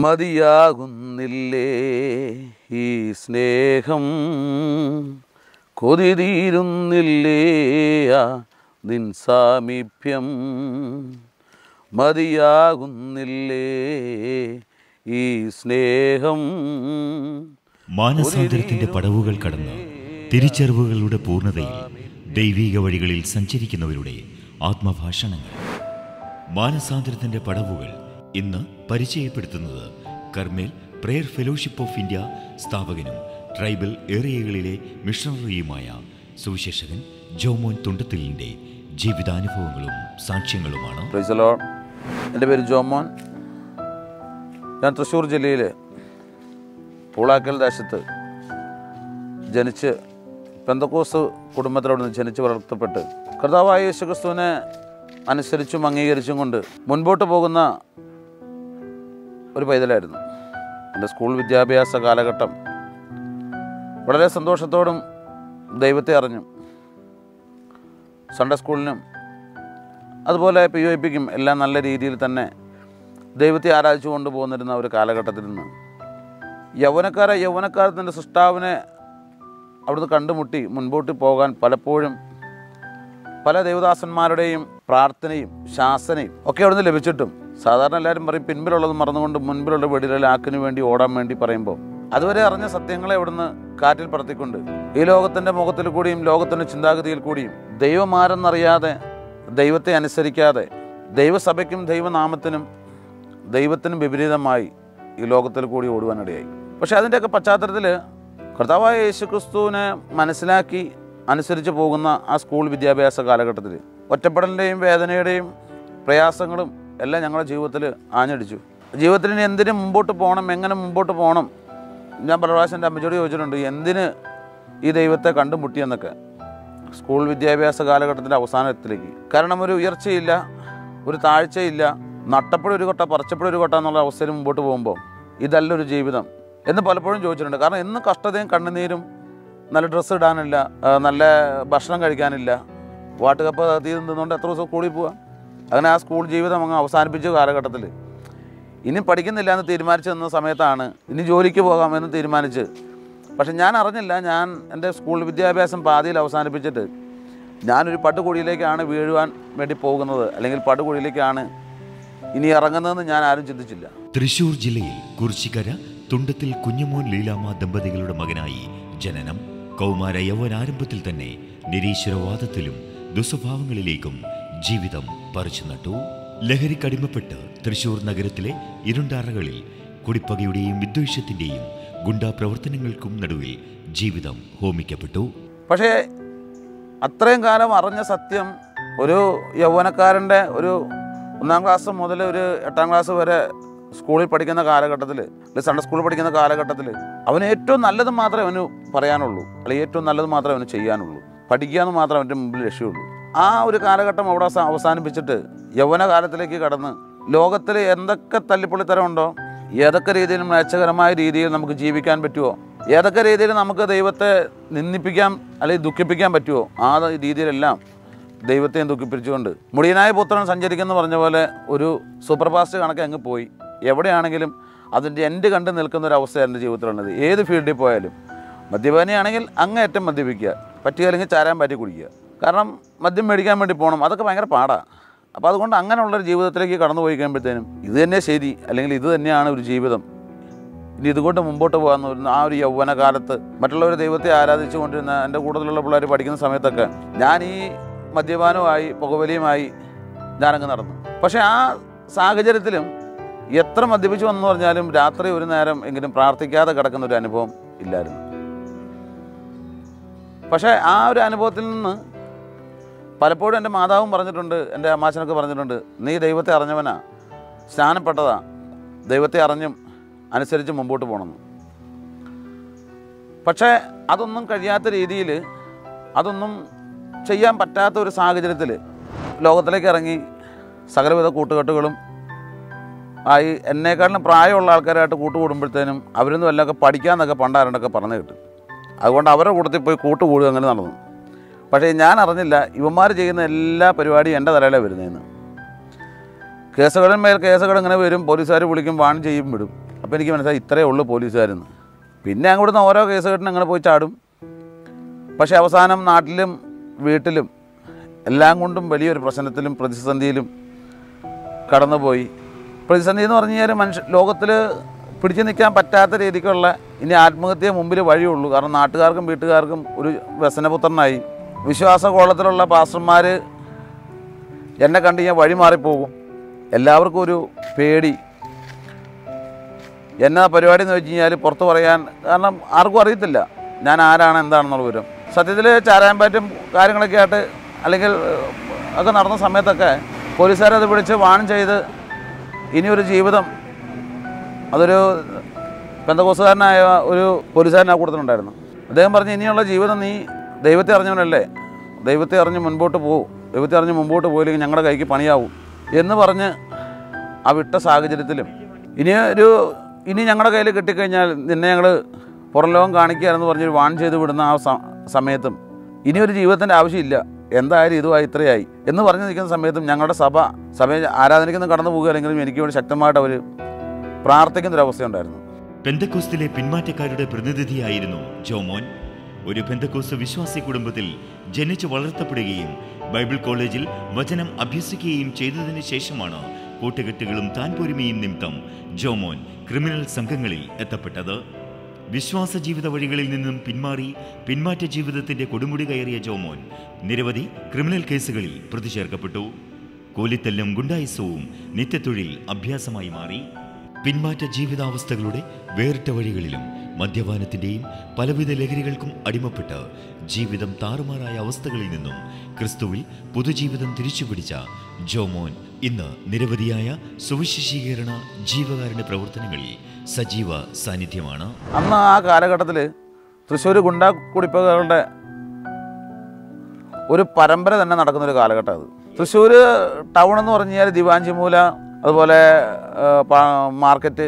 മതിയാകുന്നില്ലേ ഈ സ്നേഹം, കൊതി തീരുന്നില്ലേ ആ നിൻ സാമീപ്യം, മതിയാകുന്നില്ലേ ഈ സ്നേഹം. മാനസാന്തരത്തിന്റെ പടവുകൾ കടന്ന് തിരിച്ചറിവുകളുടെ പൂർണ്ണതയിൽ ദൈവീക വഴികളിൽ സഞ്ചരിക്കുന്നവരുടെ ആത്മഭാഷണങ്ങൾ. മാനസാന്തരത്തിന്റെ പടവുകൾ ഇന്ന് പരിചയപ്പെടുത്തുന്നത് Carmel prayer fellowship of India സ്ഥാപകനും ട്രൈബൽ ഏരിയകളിലെ മിഷണറിയുമായ സുവിശേഷകൻ ജോമോൻ തുണ്ടത്തിലിൻ്റെ ജീവിതാനുഭവങ്ങളും സാക്ഷ്യങ്ങളുമാണ്. എൻ്റെ പേര് ജോമോൻ. ഞാൻ തൃശ്ശൂർ ജില്ലയിലെ പൂളാക്കൽ ദേശത്ത് ജനിച്ച് പെന്തക്കോസ് കുടുംബത്തിലവിടെ നിന്ന് ജനിച്ച് വളർത്തപ്പെട്ട് കർത്താവായ യേശുക്രിസ്തുവിനെ അനുസരിച്ചും അംഗീകരിച്ചും കൊണ്ട് മുൻപോട്ട് പോകുന്ന ഒരു പൈതലായിരുന്നു. എൻ്റെ സ്കൂൾ വിദ്യാഭ്യാസ കാലഘട്ടം വളരെ സന്തോഷത്തോടും ദൈവത്തെ അറിഞ്ഞു സൺഡേ സ്കൂളിനും അതുപോലെ POAPക്കും എല്ലാം നല്ല രീതിയിൽ തന്നെ ദൈവത്തെ ആരാധിച്ചു കൊണ്ട് പോകുന്നിരുന്ന ഒരു കാലഘട്ടത്തിൽ നിന്ന് യൗവനക്കാരത്തിൻ്റെ സൃഷ്ടാവിനെ അവിടുന്ന് കണ്ടുമുട്ടി മുൻപോട്ട് പോകാൻ പലപ്പോഴും പല ദൈവദാസന്മാരുടെയും പ്രാർത്ഥനയും ശാസനയും ഒക്കെ അവിടുന്ന് ലഭിച്ചിട്ടും സാധാരണ എല്ലാവരും പറയും പിൻപിലുള്ളത് മറന്നുകൊണ്ട് മുൻപിലുള്ള വെടിയിലാക്കിനു വേണ്ടി ഓടാൻ വേണ്ടി പറയുമ്പോൾ അതുവരെ അറിഞ്ഞ സത്യങ്ങളെ അവിടുന്ന് കാറ്റിൽ പറത്തിക്കൊണ്ട് ഈ ലോകത്തിൻ്റെ മുഖത്തിൽ കൂടിയും ലോകത്തിൻ്റെ ചിന്താഗതിയിൽ കൂടിയും ദൈവമാരെന്നറിയാതെ ദൈവത്തെ അനുസരിക്കാതെ ദൈവസഭയ്ക്കും ദൈവനാമത്തിനും ദൈവത്തിനും വിപരീതമായി ഈ ലോകത്തിൽ കൂടി ഓടുവാനിടയായി. പക്ഷേ അതിൻ്റെയൊക്കെ പശ്ചാത്തലത്തിൽ കർത്താവായ യേശുക്രിസ്തുവിനെ മനസ്സിലാക്കി അനുസരിച്ച് പോകുന്ന ആ സ്കൂൾ വിദ്യാഭ്യാസ കാലഘട്ടത്തിൽ ഒറ്റപ്പെടലിൻ്റെയും വേദനയുടെയും പ്രയാസങ്ങളും എല്ലാം ഞങ്ങളുടെ ജീവിതത്തിൽ ആഞ്ഞടിച്ചു. ജീവിതത്തിന് എന്തിനു മുമ്പോട്ട് പോകണം, എങ്ങനെ മുമ്പോട്ട് പോകണം, ഞാൻ പല പ്രാവശ്യം എൻ്റെ അമ്മച്ചോട് ചോദിച്ചിട്ടുണ്ട് എന്തിന് ഈ ദൈവത്തെ കണ്ടുമുട്ടിയെന്നൊക്കെ. സ്കൂൾ വിദ്യാഭ്യാസ കാലഘട്ടത്തിൻ്റെ അവസാനത്തിലേക്ക്, കാരണം ഒരു ഉയർച്ചയില്ല, ഒരു താഴ്ചയില്ല, നട്ടപ്പഴൊരു കൊട്ട പറച്ചപ്പഴൊരു കൊട്ട എന്നുള്ള അവസ്ഥയിൽ മുമ്പോട്ട് പോകുമ്പോൾ ഇതല്ലൊരു ജീവിതം എന്ന് പലപ്പോഴും ചോദിച്ചിട്ടുണ്ട്. കാരണം ഇന്ന് കഷ്ടതയും കണ്ണുനീരും, നല്ല ഡ്രസ്സ് ഇടാനില്ല, നല്ല ഭക്ഷണം കഴിക്കാനില്ല, വാട്ടുകപ്പ് തീരും തിന്നുകൊണ്ട് എത്ര ദിവസം സ്കൂളിൽ പോവാം. അങ്ങനെ ആ സ്കൂൾ ജീവിതം അങ്ങ് അവസാനിപ്പിച്ച കാലഘട്ടത്തിൽ ഇനി പഠിക്കുന്നില്ല എന്ന് തീരുമാനിച്ച് നിന്ന സമയത്താണ് ഇനി ജോലിക്ക് പോകാമെന്ന് തീരുമാനിച്ച്. പക്ഷെ ഞാൻ അറിഞ്ഞില്ല, ഞാൻ എൻ്റെ സ്കൂൾ വിദ്യാഭ്യാസം പാതിയിൽ അവസാനിപ്പിച്ചിട്ട് ഞാനൊരു പടുകുഴിയിലേക്കാണ് വീഴുവാൻ വേണ്ടി പോകുന്നത്, അല്ലെങ്കിൽ പടുകുഴിയിലേക്കാണ് ഇനി ഇറങ്ങുന്നതെന്ന് ഞാൻ ആരും ചിന്തിച്ചില്ല. തൃശ്ശൂർ ജില്ലയിൽ കുറിച്ചിക്കര തുണ്ടത്തിൽ കുഞ്ഞുമോൻ ലീലാമ്മ ദമ്പതികളുടെ മകനായി ജനനം. കൗമാര യൗവനാരംഭത്തിൽ തന്നെ നിരീശ്വരവാദത്തിലും ദുസ്വഭാവങ്ങളിലേക്കും ജീവിതം പറിച്ചു നട്ടു. ലഹരിക്കടിമപ്പെട്ട് തൃശ്ശൂർ നഗരത്തിലെ ഇരുണ്ടാറകളിൽ കുടിപ്പകയുടെയും വിദ്വേഷത്തിൻ്റെയും ഗുണ്ടാ പ്രവർത്തനങ്ങൾക്കും നടുവിൽ ജീവിതം ഹോമിക്കപ്പെട്ടു. പക്ഷേ അത്രയും കാലം അറിഞ്ഞ സത്യം ഒരു യൗവനക്കാരൻ്റെ ഒരു 1ാം ക്ലാസ് മുതൽ ഒരു 8ാം ക്ലാസ് വരെ സ്കൂളിൽ പഠിക്കുന്ന കാലഘട്ടത്തിൽ, അല്ലെങ്കിൽ സൺഡേ സ്കൂളിൽ പഠിക്കുന്ന കാലഘട്ടത്തിൽ അവന് ഏറ്റവും നല്ലത് മാത്രമേ അവന് പറയാനുള്ളൂ, അല്ലെങ്കിൽ ഏറ്റവും നല്ലത് മാത്രമേ അവന് ചെയ്യാനുള്ളൂ, പഠിക്കുക എന്ന് മാത്രമേ അവൻ്റെ മുമ്പിൽ ലക്ഷ്യമുള്ളൂ. ആ ഒരു കാലഘട്ടം അവിടെ അവസാനിപ്പിച്ചിട്ട് യൗവനകാലത്തിലേക്ക് കടന്ന് ലോകത്തിൽ എന്തൊക്കെ തല്ലിപ്പൊളിത്തരമുണ്ടോ, ഏതൊക്കെ രീതിയിലും മ്ലേച്ഛകരമായ രീതിയിൽ നമുക്ക് ജീവിക്കാൻ പറ്റുമോ, ഏതൊക്കെ രീതിയിൽ നമുക്ക് ദൈവത്തെ നിന്ദിപ്പിക്കാം അല്ലെങ്കിൽ ദുഃഖിപ്പിക്കാൻ പറ്റുമോ, ആ രീതിയിലെല്ലാം ദൈവത്തെയും ദുഃഖിപ്പിച്ചുകൊണ്ട് മുടിയനായ പുത്രൻ സഞ്ചരിക്കുമെന്ന് പറഞ്ഞ പോലെ ഒരു സൂപ്പർഫാസ്റ്റ് കണക്ക് അങ്ങ് പോയി. എവിടെയാണെങ്കിലും അതിൻ്റെ എൻഡ് കണ്ട് നിൽക്കുന്ന ഒരു അവസ്ഥ എൻ്റെ ജീവിതത്തിലുള്ളത്. ഏത് ഫീൽഡിൽ പോയാലും മദ്യപാനിയാണെങ്കിൽ അങ്ങേയറ്റം മദ്യപിക്കുക, പറ്റുകയില്ലെങ്കിൽ ചാരാൻ പറ്റി കുടിക്കുക, കാരണം മദ്യം മേടിക്കാൻ വേണ്ടി പോകണം, അതൊക്കെ ഭയങ്കര പാടാണ്. അപ്പോൾ അതുകൊണ്ട് അങ്ങനെയുള്ളൊരു ജീവിതത്തിലേക്ക് കടന്നു പോയി കഴിയുമ്പോഴത്തേനും ഇത് തന്നെ ശരി, അല്ലെങ്കിൽ ഇത് തന്നെയാണ് ഒരു ജീവിതം, ഇനി ഇതുകൊണ്ട് മുമ്പോട്ട് പോകാമെന്ന് വരുന്ന ആ ഒരു യൗവനകാലത്ത് മറ്റുള്ളവർ ദൈവത്തെ ആരാധിച്ചു കൊണ്ടിരുന്ന എൻ്റെ കൂടുതലുള്ള പിള്ളേർ പഠിക്കുന്ന സമയത്തൊക്കെ ഞാൻ ഈ മദ്യപാനവുമായി പുകവലിയുമായി ഞാനങ്ങ് നടന്നു. പക്ഷേ ആ സാഹചര്യത്തിലും എത്ര മദ്യപിച്ചു വന്നു പറഞ്ഞാലും രാത്രി ഒരു നേരം എങ്കിലും പ്രാർത്ഥിക്കാതെ കിടക്കുന്ന ഒരു അനുഭവം ഇല്ലായിരുന്നു. പക്ഷേ ആ ഒരു അനുഭവത്തിൽ നിന്ന് പലപ്പോഴും എൻ്റെ മാതാവും പറഞ്ഞിട്ടുണ്ട്, എൻ്റെ അമ്മാച്ചനൊക്കെ പറഞ്ഞിട്ടുണ്ട്, നീ ദൈവത്തെ അറിഞ്ഞവനാ, സ്നാനപ്പെട്ടതാ, ദൈവത്തെ അറിഞ്ഞും അനുസരിച്ച് മുമ്പോട്ട് പോകണമെന്ന്. പക്ഷേ അതൊന്നും കഴിയാത്ത രീതിയിൽ, അതൊന്നും ചെയ്യാൻ പറ്റാത്ത ഒരു സാഹചര്യത്തിൽ ലോകത്തിലേക്ക് ഇറങ്ങി സകലവിധ കൂട്ടുകെട്ടുകളും ആയി എന്നേക്കാളും പ്രായമുള്ള ആൾക്കാരായിട്ട് കൂട്ടുകൂടുമ്പോഴത്തേനും അവരൊന്നും വല്ലതൊക്കെ പഠിക്കാമെന്നൊക്കെ പണ്ടാരണ്ടൊക്കെ പറഞ്ഞു കിട്ടും. അതുകൊണ്ട് അവരുടെ കൂട്ടത്തിൽ പോയി കൂട്ടുകൂടുക, അങ്ങനെ നടന്നു. പക്ഷേ ഞാൻ അറിഞ്ഞില്ല ഇവന്മാർ ചെയ്യുന്ന എല്ലാ പരിപാടിയും എൻ്റെ തലയിലാണ് വരുന്നതെന്ന്. കേസുകളിന്മേൽ കേസുകൾ ഇങ്ങനെ വരും, പോലീസുകാർ വിളിക്കും, വാൺ ചെയ്യും, വിടും. അപ്പോൾ എനിക്ക് മനസ്സിലായി ഇത്രയേ ഉള്ളൂ പോലീസുകാരെന്ന്. പിന്നെ അങ്ങോട്ട് ഓരോ കേസ് കേട്ടിന് അങ്ങനെ പോയി ചാടും. പക്ഷേ അവസാനം നാട്ടിലും വീട്ടിലും എല്ലാം കൊണ്ടും വലിയൊരു പ്രശ്നത്തിലും പ്രതിസന്ധിയിലും കടന്നുപോയി. പ്രതിസന്ധി എന്ന് പറഞ്ഞു കഴിഞ്ഞാൽ മനുഷ്യ ലോകത്തിൽ പിടിച്ചു നിൽക്കാൻ പറ്റാത്ത രീതിക്കുള്ള ഇനി ആത്മഹത്യയെ മുമ്പിൽ വഴിയുള്ളൂ. കാരണം നാട്ടുകാർക്കും വീട്ടുകാർക്കും ഒരു വ്യസനപുത്രനായി. വിശ്വാസകോളത്തിലുള്ള പാസ്റ്റർമാർ എന്നെ കണ്ടു ഞാൻ വഴിമാറിപ്പോകും. എല്ലാവർക്കും ഒരു പേടി. എന്നാ പരിപാടി എന്ന് വെച്ച് കഴിഞ്ഞാൽ പുറത്ത് പറയാൻ, കാരണം ആർക്കും അറിയത്തില്ല ഞാൻ ആരാണ് എന്താണെന്നുള്ള വിവരം. സത്യത്തിൽ ചാരാൻ പറ്റും കാര്യങ്ങളൊക്കെ ആയിട്ട് അല്ലെങ്കിൽ ഒക്കെ നടന്ന സമയത്തൊക്കെ പോലീസുകാരെ അത് പിടിച്ച് വാൺ ചെയ്ത് ഇനിയൊരു ജീവിതം അതൊരു പെന്തക്കോസ്തുകാരനായ ഒരു പോലീസുകാരനാണ് കൂടുതലുണ്ടായിരുന്നു. അദ്ദേഹം പറഞ്ഞു, ഇനിയുള്ള ജീവിതം നീ ദൈവത്തെ അറിഞ്ഞവനല്ലേ, ദൈവത്തെ അറിഞ്ഞ് മുൻപോട്ട് പോകും, ദൈവത്തെ അറിഞ്ഞ് മുമ്പോട്ട് പോയില്ലെങ്കിൽ ഞങ്ങളുടെ കൈക്ക് പണിയാവും എന്ന് പറഞ്ഞ് ആ വിട്ട സാഹചര്യത്തിലും ഇനി ഞങ്ങളുടെ കയ്യിൽ കിട്ടിക്കഴിഞ്ഞാൽ നിന്നെ ഞങ്ങൾ പുറംലോകം കാണിക്കുക എന്ന് പറഞ്ഞൊരു വാൺ ചെയ്ത് വിടുന്ന ആ സമയത്തും ഇനിയൊരു ജീവിതത്തിൻ്റെ ആവശ്യമില്ല, എന്തായാലും ഇതുമായി ഇത്രയായി എന്ന് പറഞ്ഞു നിൽക്കുന്ന സമയത്തും ഞങ്ങളുടെ സഭയെ ആരാധനയ്ക്കൊന്നും കടന്നു പോകുകയല്ലെങ്കിലും എനിക്ക് വേണ്ടി ശക്തമായിട്ട് അവർ പ്രാർത്ഥിക്കുന്നൊരവസ്ഥയുണ്ടായിരുന്നു. പെന്തക്കോസ്തിലെ പിന്മാറ്റക്കാരുടെ പ്രതിനിധിയായിരുന്നു ജോമോൻ. ഒരു പെന്തക്കോസ്ത് വിശ്വാസി കുടുംബത്തിൽ ജനിച്ചു വളർത്തപ്പെടുകയും ബൈബിൾ കോളേജിൽ വചനം അഭ്യസിക്കുകയും ചെയ്തതിന് ശേഷമാണ് കൂട്ടുകെട്ടുകളും താൻപോരുമയും നിമിത്തം ജോമോൻ ക്രിമിനൽ സംഘങ്ങളിൽ എത്തപ്പെട്ടത്. വിശ്വാസ ജീവിത വഴികളിൽ നിന്നും പിന്മാറ്റ ജീവിതത്തിന്റെ കൊടുമുടി കയറിയ ജോമോൻ നിരവധി ക്രിമിനൽ കേസുകളിൽ പ്രതി ചേർക്കപ്പെട്ടു. കോലിത്തല്ലും ഗുണ്ടായുസവും നിത്യത്തൊഴിൽ അഭ്യാസമായി മാറി. പിന്മാറ്റ ജീവിതാവസ്ഥകളുടെ വേറിട്ട വഴികളിലും മദ്യപാനത്തിൻ്റെയും പലവിധ ലഹരികൾക്കും അടിമപ്പെട്ട് ജീവിതം താറുമാറായ അവസ്ഥകളിൽ നിന്നും ക്രിസ്തുവിൽ പുതുജീവിതം തിരിച്ചുപിടിച്ച ജോമോൻ ഇന്ന് നിരവധിയായ സുവിശേഷീകരണ ജീവകാരുണ്യ പ്രവർത്തനങ്ങളിൽ സജീവ സാന്നിധ്യമാണ്. അന്ന് ആ കാലഘട്ടത്തിൽ തൃശ്ശൂർ ഗുണ്ടാ കുടിപ്പകളുടെ ഒരു പരമ്പര തന്നെ നടക്കുന്നൊരു കാലഘട്ടം അത്. തൃശ്ശൂർ ടൗൺ എന്ന് പറഞ്ഞാൽ ദിവാഞ്ചിമൂല, അതുപോലെ മാർക്കറ്റ്,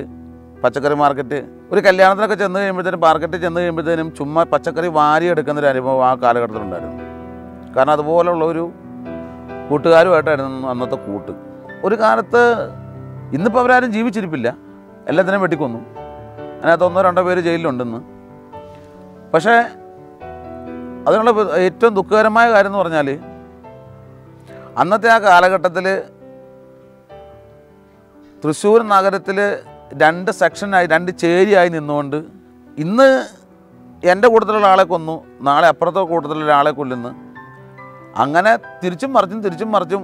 പച്ചക്കറി മാർക്കറ്റ്. ഒരു കല്യാണത്തിനൊക്കെ ചെന്ന് കഴിയുമ്പോഴത്തേനും മാർക്കറ്റിൽ ചെന്ന് കഴിയുമ്പോഴത്തേനും ചുമ്മാ പച്ചക്കറി വാരിയെടുക്കുന്നൊരു അനുഭവം ആ കാലഘട്ടത്തിലുണ്ടായിരുന്നു. കാരണം അതുപോലുള്ള ഒരു കൂട്ടുകാരുമായിട്ടായിരുന്നു അന്നത്തെ കൂട്ട്. ഒരു കാലത്ത് ഇന്നിപ്പോൾ അവരാരും ജീവിച്ചിരിപ്പില്ല, എല്ലാത്തിനും വെട്ടിക്കൊന്നു. അതിനകത്ത് 1-2 പേര് ജയിലിലുണ്ടെന്ന്. പക്ഷേ അതിനുള്ള ഏറ്റവും ദുഃഖകരമായ കാര്യം എന്ന് പറഞ്ഞാൽ അന്നത്തെ ആ കാലഘട്ടത്തിൽ തൃശ്ശൂർ നഗരത്തിൽ 2 സെക്ഷനായി 2 ചേരിയായി നിന്നുകൊണ്ട് ഇന്ന് എൻ്റെ കൂട്ടത്തിലുള്ള ആളെ കൊന്നു, നാളെ അപ്പുറത്തെ കൂട്ടത്തിലുള്ള ആളെ കൊല്ലുന്നു. അങ്ങനെ തിരിച്ചും മറിച്ചും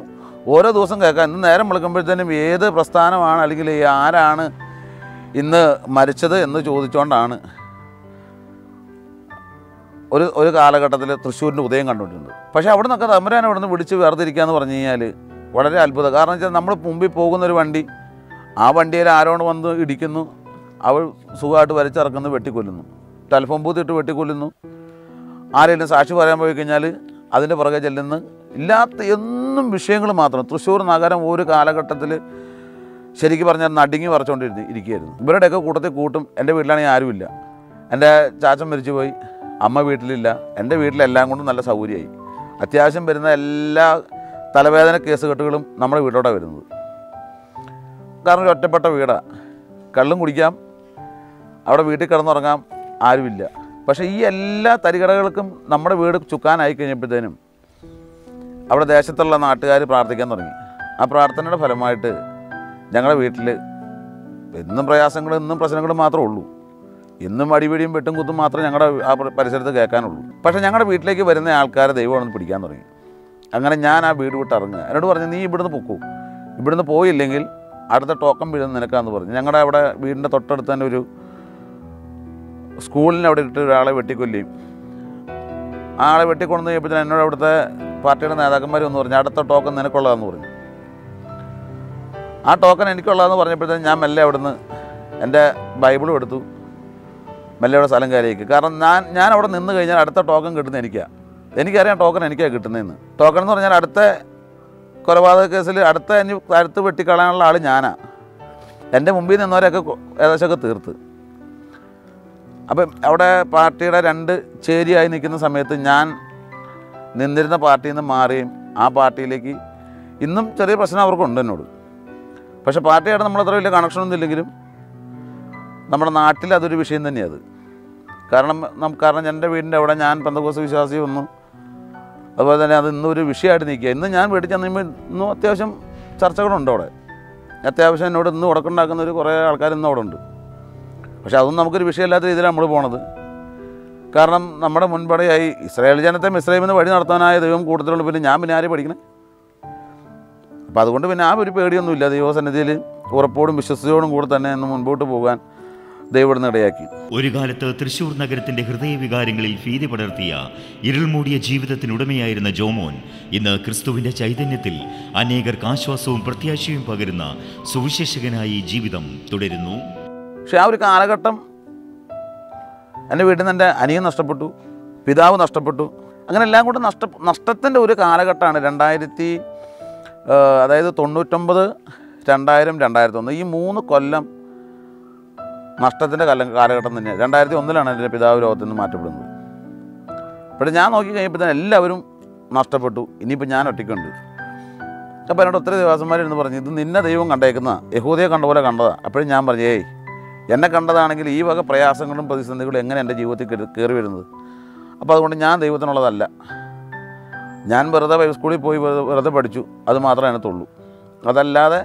ഓരോ ദിവസം കേൾക്കാം. ഇന്ന് നേരം വിളിക്കുമ്പോഴത്തേനും ഏത് പ്രസ്ഥാനമാണ് അല്ലെങ്കിൽ ആരാണ് ഇന്ന് മരിച്ചത് എന്ന് ചോദിച്ചുകൊണ്ടാണ് ഒരു കാലഘട്ടത്തിൽ തൃശ്ശൂരിൻ്റെ ഉദയം കണ്ടുകൊണ്ടിരുന്നത്. പക്ഷേ അവിടെ നിന്നൊക്കെ തമ്പുരാനെ അവിടെ നിന്ന് പിടിച്ച് വേർതിരിക്കുക എന്ന് പറഞ്ഞു കഴിഞ്ഞാൽ വളരെ അത്ഭുതം. കാരണം വെച്ചാൽ നമ്മൾ മുമ്പിൽ പോകുന്നൊരു വണ്ടി, ആ വണ്ടിയിൽ ആരോട് വന്ന് ഇടിക്കുന്നു, അവൾ സുഖമായിട്ട് വലിച്ചിറക്കുന്നു, വെട്ടിക്കൊല്ലുന്നു, ടെലിഫോൺ ബൂത്തിട്ട് വെട്ടിക്കൊല്ലുന്നു. ആരെങ്കിലും സാക്ഷി പറയാൻ പോയി കഴിഞ്ഞാൽ അതിൻ്റെ പുറകെ ചെല്ലുന്നു. ഇല്ലാത്ത എന്നും വിഷയങ്ങൾ മാത്രം. തൃശ്ശൂർ നഗരം ഒരു കാലഘട്ടത്തിൽ ശരിക്കും പറഞ്ഞാൽ നടുങ്ങി പറിച്ചുകൊണ്ടിരുന്നു ഇരിക്കുകയായിരുന്നു. ഇവരുടെയൊക്കെ കൂട്ടത്തിൽ കൂട്ടും. എൻ്റെ വീട്ടിലാണെങ്കിൽ ആരുമില്ല, എൻ്റെ ചാച്ചൻ മരിച്ചു പോയി, അമ്മ വീട്ടിലില്ല. എൻ്റെ വീട്ടിലെല്ലാം കൊണ്ടും നല്ല സൗകര്യമായി. അത്യാവശ്യം വരുന്ന എല്ലാ തലവേദന കേസുകെട്ടുകളും നമ്മുടെ വീട്ടിലോട്ടാണ് വരുന്നത്. കാരണം ഒരു ഒറ്റപ്പെട്ട വീടാണ്, കള്ളും കുടിക്കാം, അവിടെ വീട്ടിൽ കിടന്നുറങ്ങാം, ആരുമില്ല. പക്ഷേ ഈ എല്ലാ തരികടകൾക്കും നമ്മുടെ വീട് ചുക്കാനായി കഴിഞ്ഞപ്പോഴത്തേനും അവിടെ ദേശത്തുള്ള നാട്ടുകാർ പ്രാർത്ഥിക്കാൻ തുടങ്ങി. ആ പ്രാർത്ഥനയുടെ ഫലമായിട്ട് ഞങ്ങളുടെ വീട്ടിൽ എന്നും പ്രയാസങ്ങളും എന്നും പ്രശ്നങ്ങളും മാത്രമേ ഉള്ളൂ. എന്നും അടിപിടിയും വെട്ടും കുത്തും മാത്രമേ ഞങ്ങളുടെ ആ പരിസരത്ത് കേൾക്കാനുള്ളൂ. പക്ഷേ ഞങ്ങളുടെ വീട്ടിലേക്ക് വരുന്ന ആൾക്കാരെ ദൈവമാണെന്ന് പിടിക്കാൻ തുടങ്ങി. അങ്ങനെ ഞാൻ ആ വീട് വിട്ട് ഇറങ്ങുക. എന്നോട് പറഞ്ഞു, നീ ഇവിടുന്ന് പൊക്കൂ, ഇവിടുന്ന് പോയില്ലെങ്കിൽ അടുത്ത ടോക്കൺ വീഴുന്ന നിനക്കാന്ന് പറഞ്ഞു. ഞങ്ങളുടെ അവിടെ വീടിൻ്റെ തൊട്ടടുത്ത് തന്നെ ഒരു സ്കൂളിന് അവിടെ ഇട്ട് ഒരാളെ വെട്ടിക്കൊല്ലിയും. ആ ആളെ വെട്ടിക്കൊണ്ടു കഴിഞ്ഞപ്പോഴത്തേന് എന്നോട് അവിടുത്തെ പാർട്ടിയുടെ നേതാക്കന്മാർ ഒന്ന് പറഞ്ഞു, അടുത്ത ടോക്കൺ നിനക്കുള്ളതെന്ന് പറഞ്ഞു. ആ ടോക്കൺ എനിക്കുള്ളതെന്ന് പറഞ്ഞപ്പോഴത്തേന് ഞാൻ മെല്ലെ അവിടുന്ന് എൻ്റെ ബൈബിളും എടുത്തു മെല്ലെ അവിടെ സ്ഥലം കയറിയേക്ക്. കാരണം ഞാൻ അവിടെ നിന്ന് കഴിഞ്ഞാൽ അടുത്ത ടോക്കൺ കിട്ടുന്ന എനിക്കറിയാം ടോക്കൺ എനിക്കാണ് കിട്ടുന്നതെന്ന്. ടോക്കൺ എന്ന് പറഞ്ഞാൽ അടുത്ത കൊലപാതക കേസിൽ അടുത്ത് വെട്ടിക്കളയാനുള്ള ആൾ ഞാനാണ്. എൻ്റെ മുമ്പിൽ നിന്നവരെയൊക്കെ ഏകദേശമൊക്കെ തീർത്ത്. അപ്പം അവിടെ പാർട്ടിയുടെ 2 ചേരിയായി നിൽക്കുന്ന സമയത്ത് ഞാൻ നിന്നിരുന്ന പാർട്ടിയിൽ നിന്ന് മാറിയും ആ പാർട്ടിയിലേക്ക് ഇന്നും ചെറിയ പ്രശ്നം അവർക്കുണ്ട് എന്നോട്. പക്ഷേ പാർട്ടിയായിട്ട് നമ്മളത്ര വലിയ കണക്ഷനൊന്നും ഇല്ലെങ്കിലും നമ്മുടെ നാട്ടിൽ അതൊരു വിഷയം തന്നെയാണ്. കാരണം കാരണം എൻ്റെ വീടിൻ്റെ അവിടെ ഞാൻ പെന്തക്കോസ്ത് വിശ്വാസി വന്നു. അതുപോലെ തന്നെ അത് ഇന്നൊരു വിഷയമായിട്ട് നിൽക്കുക. ഇന്ന് ഞാൻ വീട്ടിൽ ചെന്ന് കഴിയുമ്പോൾ ഇന്നും അത്യാവശ്യം ചർച്ചകളുണ്ട് അവിടെ. അത്യാവശ്യം എന്നോട് ഇന്ന് ഉടക്കുണ്ടാക്കുന്ന ഒരു കുറേ ആൾക്കാർ ഇന്നും അവിടെ ഉണ്ട്. പക്ഷേ അതൊന്നും നമുക്കൊരു വിഷയമില്ലാത്ത രീതിയിലാണ് നമ്മൾ പോണത്. കാരണം നമ്മുടെ മുൻപടയായി ഇസ്രായേൽ ജനത്തെ മിസ്രൈമിൽ നിന്ന് വഴി നടത്താനായ ദൈവം കൂടുതലുണ്ട്. പിന്നെ ഞാൻ പിന്നെ ആരെയും പഠിക്കണേ? അപ്പോൾ അതുകൊണ്ട് പിന്നെ ആ ഒരു പേടിയൊന്നുമില്ല. ദൈവസന്നിധിയിൽ ഉറപ്പോടും വിശ്വസ്തയോടും കൂടെ തന്നെ ഒന്ന് മുൻപോട്ട് പോകാൻ ദൈവം ഇടയാക്കി. ഒരു കാലത്ത് തൃശ്ശൂർ നഗരത്തിൻ്റെ ഹൃദയവികാരങ്ങളിൽ ഭീതി പടർത്തിയ ഇരുൾമൂടിയ ജീവിതത്തിനുടമയായിരുന്ന ജോമോൻ ഇന്ന് ക്രിസ്തുവിൻ്റെ ചൈതന്യത്തിൽ അനേകർക്ക് ആശ്വാസവും പ്രത്യാശയും പകരുന്ന സുവിശേഷകനായി ജീവിതം തുടരുന്നു. പക്ഷേ ആ ഒരു കാലഘട്ടം എൻ്റെ വീട്ടിൽ നിന്ന് എൻ്റെ അനിയൻ നഷ്ടപ്പെട്ടു, പിതാവ് നഷ്ടപ്പെട്ടു, അങ്ങനെ എല്ലാം കൂടെ നഷ്ടത്തിൻ്റെ ഒരു കാലഘട്ടമാണ് 1999, 2000, 2001 ഈ 3 കൊല്ലം നഷ്ടത്തിൻ്റെ കാലഘട്ടം തന്നെയാണ്. 2001 എൻ്റെ പിതാവ് ലോകത്ത് നിന്ന് മാറ്റപ്പെടുന്നത്. പക്ഷേ ഞാൻ നോക്കി കഴിഞ്ഞപ്പോൾ തന്നെ എല്ലാവരും നഷ്ടപ്പെട്ടു, ഇനിയിപ്പോൾ ഞാൻ ഒറ്റയ്ക്കുണ്ട്. അപ്പോൾ എന്നോട് ഒത്തിരി ദേവാസന്മാരെന്ന് പറഞ്ഞു, ഇത് നിന്നെ ദൈവം കണ്ടേക്കുന്ന യഹൂദയെ കണ്ട പോലെ കണ്ടതാണ്. അപ്പോഴും ഞാൻ പറഞ്ഞു, ഏയ് എന്നെ കണ്ടതാണെങ്കിൽ ഈ വക പ്രയാസങ്ങളും പ്രതിസന്ധികളും എങ്ങനെ എൻ്റെ ജീവിതത്തിൽ കയറി വരുന്നത്? അപ്പോൾ അതുകൊണ്ട് ഞാൻ ദൈവത്തിനുള്ളതല്ല, ഞാൻ വെറുതെ സ്കൂളിൽ പോയി വെറുതെ പഠിച്ചു, അത് മാത്രമേ അതിനകത്തുള്ളൂ. അതല്ലാതെ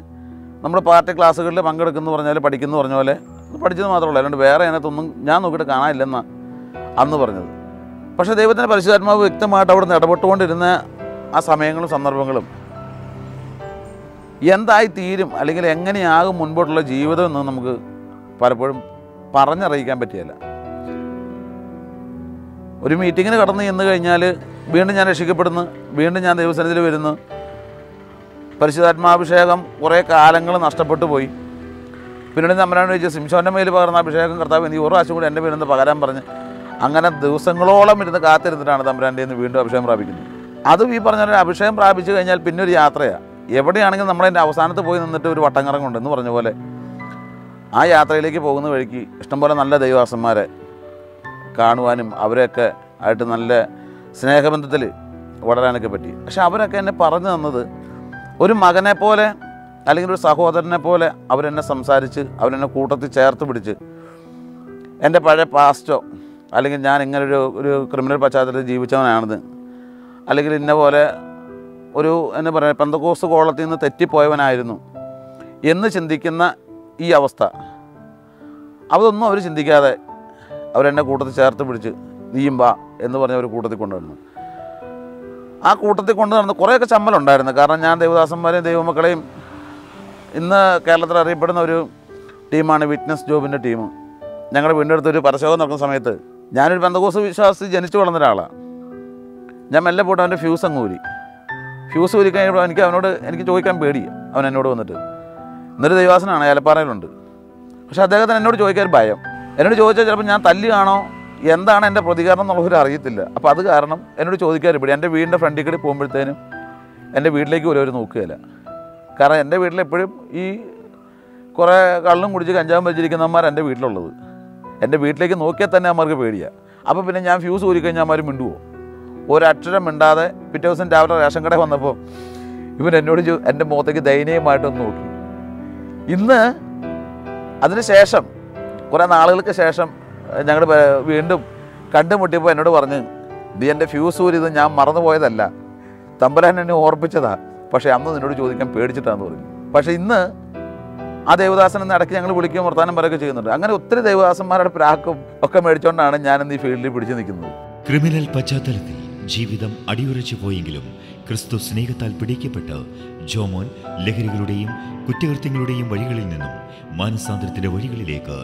നമ്മുടെ പാർട്ടി ക്ലാസ്സുകളിൽ പങ്കെടുക്കുന്നു പറഞ്ഞാൽ പഠിക്കുന്നു പറഞ്ഞ പോലെ പഠിച്ചത് മാത്രമേ ഉള്ളൂ. അതുകൊണ്ട് വേറെ അതിനകത്തൊന്നും ഞാൻ നോക്കിയിട്ട് കാണാനില്ലെന്നാണ് അന്ന് പറഞ്ഞത്. പക്ഷേ ദൈവത്തിൻ്റെ പരിശുദ്ധാത്മാവ് വ്യക്തമായിട്ട് അവിടെ നിന്ന് ഇടപെട്ടുകൊണ്ടിരുന്ന ആ സമയങ്ങളും സന്ദർഭങ്ങളും എന്തായി തീരും അല്ലെങ്കിൽ എങ്ങനെയാകും മുൻപോട്ടുള്ള ജീവിതം എന്ന് നമുക്ക് പലപ്പോഴും പറഞ്ഞറിയിക്കാൻ പറ്റിയല്ല. ഒരു മീറ്റിങ്ങിന് കടന്ന് ചെന്ന് കഴിഞ്ഞാൽ വീണ്ടും ഞാൻ രക്ഷിക്കപ്പെടുന്നു, വീണ്ടും ഞാൻ ദൈവസന്നിധിയിൽ വരുന്നു. പരിശുദ്ധാത്മാഭിഷേകം കുറേ കാലങ്ങൾ നഷ്ടപ്പെട്ടു പോയി. പിന്നീട് നമ്മളാണ് ചോദിച്ചാൽ സിംശോൻ്റെ മേൽ പകർന്ന അഭിഷേകം കർത്താവ് എനിക്ക് ഒരു പ്രാവശ്യം കൂടി എൻ്റെ പേരിന്ന് പകരാൻ പറഞ്ഞ് അങ്ങനെ ദിവസങ്ങളോളം ഇരുന്ന് കാത്തിരുന്നിട്ടാണ് തമ്പുരാൻ്റെ നിന്ന് വീണ്ടും അഭിഷേകം പ്രാപിക്കുന്നത്. അതും ഈ പറഞ്ഞ അഭിഷേകം പ്രാപിച്ചു കഴിഞ്ഞാൽ പിന്നെ ഒരു യാത്രയാണ്. എവിടെയാണെങ്കിലും നമ്മളതിൻ്റെ അവസാനത്ത് പോയി നിന്നിട്ട് ഒരു വട്ടം കറങ്ങുണ്ടെന്ന് പറഞ്ഞ പോലെ ആ യാത്രയിലേക്ക് പോകുന്ന വഴിക്ക് ഇഷ്ടംപോലെ നല്ല ദൈവദാസന്മാരെ കാണുവാനും അവരെയൊക്കെ ആയിട്ട് നല്ല സ്നേഹബന്ധത്തിൽ വളരാനൊക്കെ പറ്റി. പക്ഷെ അവരൊക്കെ എന്നെ പറഞ്ഞു തന്നത് ഒരു മകനെ പോലെ അല്ലെങ്കിൽ ഒരു സഹോദരനെ പോലെ അവരെന്നെ സംസാരിച്ച് അവരെന്നെ കൂട്ടത്തിൽ ചേർത്ത് പിടിച്ച് എൻ്റെ പഴയ പാസ്റ്റോ അല്ലെങ്കിൽ ഞാൻ ഇങ്ങനൊരു ക്രിമിനൽ പശ്ചാത്തലത്തിൽ ജീവിച്ചവനാണെന്ന് അല്ലെങ്കിൽ ഇന്ന പോലെ ഒരു എന്നെ പറയാം പെന്തക്കോസ്ത് കോളത്തിൽ നിന്ന് തെറ്റിപ്പോയവനായിരുന്നു എന്ന് ചിന്തിക്കുന്ന ഈ അവസ്ഥ അതൊന്നും അവർ ചിന്തിക്കാതെ അവരെന്നെ കൂട്ടത്തിൽ ചേർത്ത് പിടിച്ച് നീയും വാ എന്ന് പറഞ്ഞ് അവർ കൂട്ടത്തിൽ കൊണ്ടുവരുന്നു. ആ കൂട്ടത്തിൽ കൊണ്ടു നടന്ന് കുറേയൊക്കെ ചമ്മലുണ്ടായിരുന്നു. കാരണം ഞാൻ ദൈവദാസന്മാരെയും ദൈവമക്കളെയും ഇന്ന് കേരളത്തിൽ അറിയപ്പെടുന്ന ഒരു ടീമാണ് വിറ്റ്നസ് ജോബിൻ്റെ ടീം. ഞങ്ങളുടെ വീടിൻ്റെ അടുത്തൊരു പരശോധന നടക്കുന്ന സമയത്ത് ഞാനൊരു പെന്തക്കോസ്ത് വിശ്വാസി ജനിച്ചു വളർന്ന ഒരാളാണ്. ഞാൻ മെല്ലെ പോയിട്ട് അവൻ്റെ ഫ്യൂസ് അങ്ങ് ഊരി. ഫ്യൂസ് ഊരി കഴിഞ്ഞപ്പോൾ എനിക്ക് ചോദിക്കാൻ പേടി. അവൻ എന്നോട് വന്നിട്ട് ഇന്നൊരു ദൈവാസനാണ് ഏലപ്പാറയിലുണ്ട്. പക്ഷെ അദ്ദേഹത്തിന് എന്നോട് ചോദിക്കാൻ ഭയം. എന്നോട് ചോദിച്ചാൽ ചിലപ്പോൾ ഞാൻ തല്ലുകയാണോ എന്താണ് എൻ്റെ പ്രതികരണം എന്നുള്ളവർ അറിയത്തില്ല. അപ്പോൾ അത് കാരണം എന്നോട് ചോദിക്കാൻ പേടി. എൻ്റെ വീടിൻ്റെ ഫ്രണ്ടിൽ കൂടി പോകുമ്പോഴത്തേനും എൻ്റെ വീട്ടിലേക്ക് ഒരു നോക്കുകയില്ല. കാരണം എൻ്റെ വീട്ടിലെപ്പോഴും ഈ കുറേ കള്ളും കുടിച്ച് കഞ്ചാവും വലിച്ചിരിക്കുന്നവന്മാർ എൻ്റെ വീട്ടിലുള്ളത്. എൻ്റെ വീട്ടിലേക്ക് നോക്കിയാൽ തന്നെ അവന്മാർക്ക് പേടിയാണ്. അപ്പോൾ പിന്നെ ഞാൻ ഫ്യൂസ് ഊരി കഴിഞ്ഞാൽ അവർ മിണ്ടുവോ? ഒരക്ഷരം മിണ്ടാതെ പിറ്റേ ദിവസം രാവിലെ റേഷൻ കടയിൽ വന്നപ്പോൾ ഇവൻ എന്നോട് എൻ്റെ മുഖത്തേക്ക് ദയനീയമായിട്ടൊന്ന് നോക്കി. ഇന്ന് അതിന് ശേഷം കുറേ നാളുകൾക്ക് ശേഷം ഞങ്ങൾ വീണ്ടും കണ്ടുമുട്ടിയപ്പോൾ എന്നോട് പറഞ്ഞ്, നീ എൻ്റെ ഫ്യൂസ് ഊരിയത് ഞാൻ മറന്നുപോയതല്ല, തമ്പുരാൻ എന്നെ ഓർപ്പിച്ചതാണ്, പക്ഷേ അന്ന് നിന്നോട് ചോദിക്കാൻ പേടിച്ചിട്ടാണെന്ന് പറഞ്ഞു. പക്ഷേ ഇന്ന് ആ ദേവദാസൻ എന്ന് ഇടയ്ക്ക് ഞങ്ങൾ വിളിക്കുകയും വർത്താനം വരൊക്കെ ചെയ്യുന്നുണ്ട്. അങ്ങനെ ഒത്തിരി ദേവദാസന്മാരുടെ പ്രാക്കും ഒക്കെ മേടിച്ചുകൊണ്ടാണ് ഞാനിന്ന് ഈ ഫീൽഡിൽ പിടിച്ചു നിൽക്കുന്നത്. ക്രിമിനൽ പശ്ചാത്തലത്തിൽ ജീവിതം അടിയുറച്ചു പോയെങ്കിലും ക്രിസ്തു സ്നേഹത്താൽ പിടിക്കപ്പെട്ട് ജോമോൻ ലഹരികളുടെയും കുറ്റകൃത്യങ്ങളുടെയും വഴികളിൽ നിന്നും മാനസാന്തരത്തിൻ്റെ വഴികളിലേക്ക്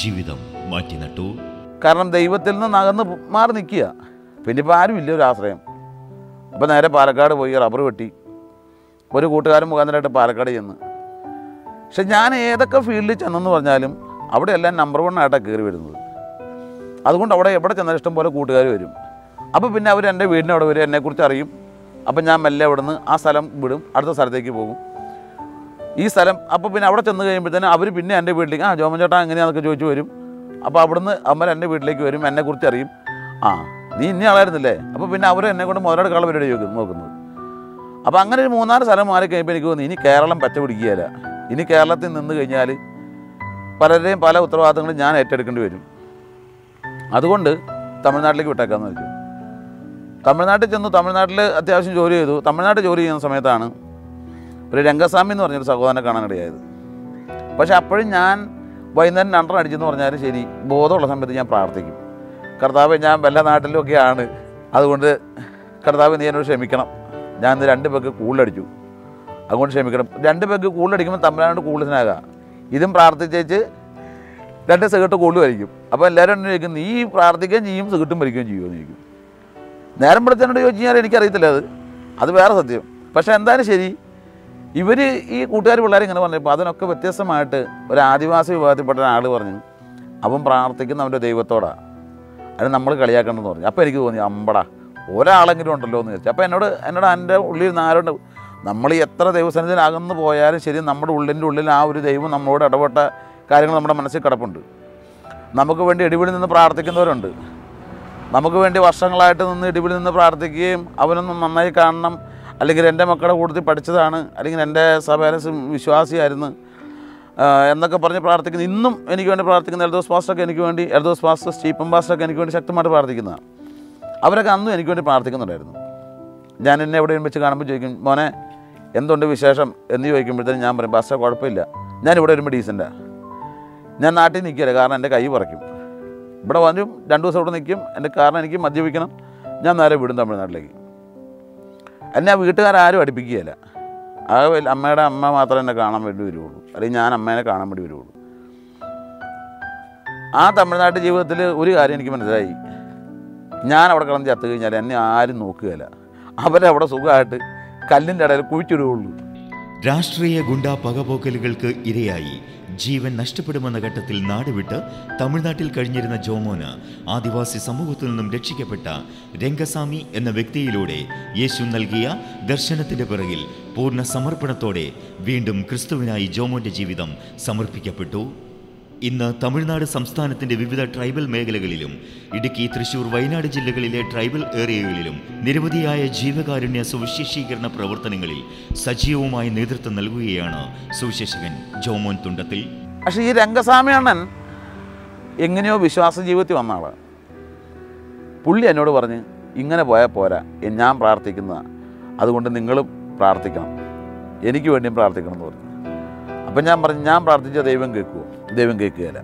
ജീവിതം മാറ്റി നട്ടു. കാരണം ദൈവത്തിൽ നിന്ന് അകന്ന് മാറി നിൽക്കുക. പിന്നെ ഇപ്പോൾ ആരും ഇല്ല ഒരു ആശ്രയം. അപ്പോൾ നേരെ പാലക്കാട് പോയി റബ്ബർ വെട്ടി ഒരു കൂട്ടുകാരൻ മുഖാന്തരമായിട്ട് പാലക്കാട് ചെന്ന്. പക്ഷെ ഞാൻ ഏതൊക്കെ ഫീൽഡിൽ ചെന്നെന്ന് പറഞ്ഞാലും അവിടെയെല്ലാം നമ്പർ 1 ആയിട്ടാണ് കയറി വരുന്നത്. അതുകൊണ്ട് അവിടെ എവിടെ ചെന്നാൽ ഇഷ്ടംപോലെ കൂട്ടുകാർ വരും. അപ്പോൾ പിന്നെ അവർ എൻ്റെ വീടിനവിടെ വരും, എന്നെക്കുറിച്ച് അറിയും. അപ്പം ഞാൻ മെല്ലെ അവിടെ നിന്ന് ആ സ്ഥലം വിടും, അടുത്ത സ്ഥലത്തേക്ക് പോകും, ഈ സ്ഥലം. അപ്പോൾ പിന്നെ അവിടെ ചെന്ന് കഴിയുമ്പോഴത്തേനും അവർ പിന്നെ എൻ്റെ വീട്ടിലേക്ക് ജോമൻ ചേട്ടാ എങ്ങനെയാണെന്നൊക്കെ ചോദിച്ചു വരും. അപ്പോൾ അവിടുന്ന് അമ്മ എൻ്റെ വീട്ടിലേക്ക് വരും, എന്നെക്കുറിച്ച് അറിയും. നീ ഇന്ന ആളായിരുന്നില്ലേ? അപ്പോൾ പിന്നെ അവർ എന്നെ കൊണ്ട് മുതലെടുക്കാനുള്ള പരിപാടി നോക്കുന്നത്. അപ്പോൾ അങ്ങനെ ഒരു 3-4 സ്ഥലം മാറി കഴിയുമ്പോൾ എനിക്ക് തോന്നുന്നു ഇനി കേരളം പച്ച പിടിക്കുകയില്ല, ഇനി കേരളത്തിൽ നിന്ന് കഴിഞ്ഞാൽ പലരുടെയും പല ഉത്തരവാദിത്തങ്ങളും ഞാൻ ഏറ്റെടുക്കേണ്ടി വരും. അതുകൊണ്ട് തമിഴ്നാട്ടിലേക്ക് വിട്ടേക്കാമെന്ന് വെച്ചു. തമിഴ്നാട്ടിൽ ചെന്നു, തമിഴ്നാട്ടിൽ അത്യാവശ്യം ജോലി ചെയ്തു. തമിഴ്നാട്ടിൽ ജോലി ചെയ്യുന്ന സമയത്താണ് ഒരു രംഗസ്വാമി എന്ന് പറഞ്ഞൊരു സഹോദരനെ കാണാനിടയായത്. പക്ഷേ അപ്പോഴും ഞാൻ വൈകുന്നേരം 2:30 പറഞ്ഞാലും ശരി, ബോധമുള്ള സമയത്ത് ഞാൻ പ്രാർത്ഥിക്കും. കർത്താവ്, ഞാൻ വല്ല നാട്ടിലൊക്കെയാണ്, അതുകൊണ്ട് കർത്താവ് നീ എന്നോട് ക്ഷമിക്കണം, ഞാൻ ഇന്ന് 2 പേർക്ക് കൂടുതലടിച്ചു, അതുകൊണ്ട് ക്ഷമിക്കണം. 2 പേർക്ക് കൂടുതലടിക്കുമ്പോൾ തമിഴ്നാട് കൂടുതലാകാം. ഇതും പ്രാർത്ഥിച്ചേച്ച് 2 സിഗരറ്റ് കൂടുതൽ വലിക്കും. അപ്പോൾ എല്ലാവരും എന്നെ ചോദിക്കും, നീ പ്രാർത്ഥിക്കുകയും ചെയ്യും സിഗരറ്റും വലിക്കുകയും ചെയ്യുമോ എന്ന് ചോദിക്കും. നേരം പിടിച്ചതിനോട് ചോദിച്ചു കഴിഞ്ഞാൽ എനിക്കറിയത്തില്ല, അത് വേറെ സത്യം. പക്ഷേ എന്തായാലും ശരി, ഇവർ ഈ കൂട്ടുകാർ പിള്ളേർ ഇങ്ങനെ പറഞ്ഞപ്പോൾ അതിനൊക്കെ വ്യത്യസ്തമായിട്ട് ഒരു ആദിവാസി വിഭാഗത്തിൽപ്പെട്ട ഒരാൾ പറഞ്ഞു, അവൻ പ്രാർത്ഥിക്കുന്ന അവൻ്റെ ദൈവത്തോടാണ്, അതിന് നമ്മൾ കളിയാക്കണമെന്ന് പറഞ്ഞു. അപ്പോൾ എനിക്ക് തോന്നി, അമ്പടാ ഒരാളെങ്കിലും ഉണ്ടല്ലോ എന്ന് ചോദിച്ചു. അപ്പോൾ എന്നോട് എൻ്റെ ഉള്ളിൽ നാരുണ്ട്. നമ്മൾ എത്ര ദൈവസന്നിധിയിലാകുന്നു പോയാലും ശരി, നമ്മുടെ ഉള്ളിൻ്റെ ഉള്ളിൽ ആ ഒരു ദൈവം നമ്മളോട് ഇടപെട്ട കാര്യങ്ങൾ നമ്മുടെ മനസ്സിൽ കിടപ്പുണ്ട്. നമുക്ക് വേണ്ടി ഇടിവിളി നിന്ന് പ്രാർത്ഥിക്കുന്നവരുണ്ട്. നമുക്ക് വേണ്ടി വർഷങ്ങളായിട്ട് നിന്ന് ഇടിവിളി നിന്ന് പ്രാർത്ഥിക്കുകയും അവനൊന്നും നന്നായി കാണണം, അല്ലെങ്കിൽ എൻ്റെ മക്കളുടെ കൂട്ടത്തിൽ പഠിച്ചതാണ്, അല്ലെങ്കിൽ എൻ്റെ സഭേരസും വിശ്വാസിയായിരുന്നു എന്നൊക്കെ പറഞ്ഞ് പ്രാർത്ഥിക്കുന്നു. ഇന്നും എനിക്ക് വേണ്ടി പ്രാർത്ഥിക്കുന്ന എൽദോസ് പാസ്റ്ററൊക്കെ എനിക്ക് വേണ്ടി, എൽദോസ് പാസ്റ്റർ, സ്റ്റീപ്പൻ പാസ്റ്ററൊക്കെ എനിക്ക് വേണ്ടി ശക്തമായിട്ട് പ്രാർത്ഥിക്കുന്നതാണ്. അവരൊക്കെ അന്നും എനിക്ക് വേണ്ടി പ്രാർത്ഥിക്കുന്നുണ്ടായിരുന്നു. ഞാൻ എന്നെ എവിടെയും വെച്ച് കാണുമ്പോൾ ചോദിക്കും, മോനെ എന്തുണ്ട് വിശേഷം എന്ന് ചോദിക്കുമ്പോഴത്തേനും ഞാൻ പറയും, പാസ്റ്റർ കുഴപ്പമില്ല, ഞാനിവിടെ വരുമ്പോൾ ഡീസൻ്റാണ്, ഞാൻ നാട്ടിൽ നിൽക്കില്ല, കാരണം എൻ്റെ കൈ പറയ്ക്കും. ഇവിടെ വന്നു 2 ദിവസം ഇവിടെ നിൽക്കും, എൻ്റെ കാരണം എനിക്ക് മദ്യപിക്കണം, ഞാൻ നേരെ വീടും തമിഴ്നാട്ടിലേക്ക്. എന്നെ ആ വീട്ടുകാരും അടുപ്പിക്കുകയില്ല. ആ അമ്മയുടെ അമ്മ മാത്രമേ എന്നെ കാണാൻ വേണ്ടി വരുള്ളൂ, അല്ലെങ്കിൽ ഞാൻ അമ്മേനെ കാണാൻ വേണ്ടി വരുള്ളൂ. ആ തമിഴ്നാട്ട് ജീവിതത്തിൽ ഒരു കാര്യം എനിക്ക് മനസ്സിലായി, ഞാൻ അവിടെ കിടന്ന് ചത്തു കഴിഞ്ഞാൽ എന്നെ ആരും നോക്കുകയില്ല, അവരവിടെ സുഖമായിട്ട് കല്ലിൻ്റെ ഇടയിൽ കുഴിച്ചിടുകയുള്ളൂ. രാഷ്ട്രീയ ഗുണ്ടാ പകപോക്കലുകൾക്ക് ഇരയായി ജീവൻ നഷ്ടപ്പെടുമെന്ന ഘട്ടത്തിൽ നാടുവിട്ട് തമിഴ്നാട്ടിൽ കഴിഞ്ഞിരുന്ന ജോമോന് ആദിവാസി സമൂഹത്തിൽ നിന്നും രക്ഷിക്കപ്പെട്ട രംഗസ്വാമി എന്ന വ്യക്തിയിലൂടെ യേശു നൽകിയ ദർശനത്തിൻ്റെ പിറകിൽ പൂർണ്ണ സമർപ്പണത്തോടെ വീണ്ടും ക്രിസ്തുവിനായി ജോമോൻ്റെ ജീവിതം സമർപ്പിക്കപ്പെട്ടു. ഇന്ന് തമിഴ്നാട് സംസ്ഥാനത്തിൻ്റെ വിവിധ ട്രൈബൽ മേഖലകളിലും ഇടുക്കി, തൃശൂർ, വയനാട് ജില്ലകളിലെ ട്രൈബൽ ഏരിയകളിലും നിരവധിയായ ജീവകാരുണ്യ സുവിശേഷീകരണ പ്രവർത്തനങ്ങളിൽ സജീവമായി നേതൃത്വം നൽകുകയാണ് സുവിശേഷകൻ ജോമോൻ തുണ്ടത്തിൽ. പക്ഷേ ഈ രംഗസ്വാമി അണ്ണൻ എങ്ങനെയോ വിശ്വാസ ജീവിതത്തിൽ വന്ന ആളാണ്. പുള്ളി എന്നോട് പറഞ്ഞ്, ഇങ്ങനെ പോയാൽ പോരാ, ഞാൻ പ്രാർത്ഥിക്കുന്നതാണ്, അതുകൊണ്ട് നിങ്ങളും പ്രാർത്ഥിക്കണം, എനിക്ക് വേണ്ടിയും പ്രാർത്ഥിക്കണം എന്ന് പറഞ്ഞു. അപ്പം ഞാൻ പറഞ്ഞു, ഞാൻ പ്രാർത്ഥിച്ചാൽ ദൈവം കേൾക്കുമോ? ദൈവം കേൾക്കുകയില്ല.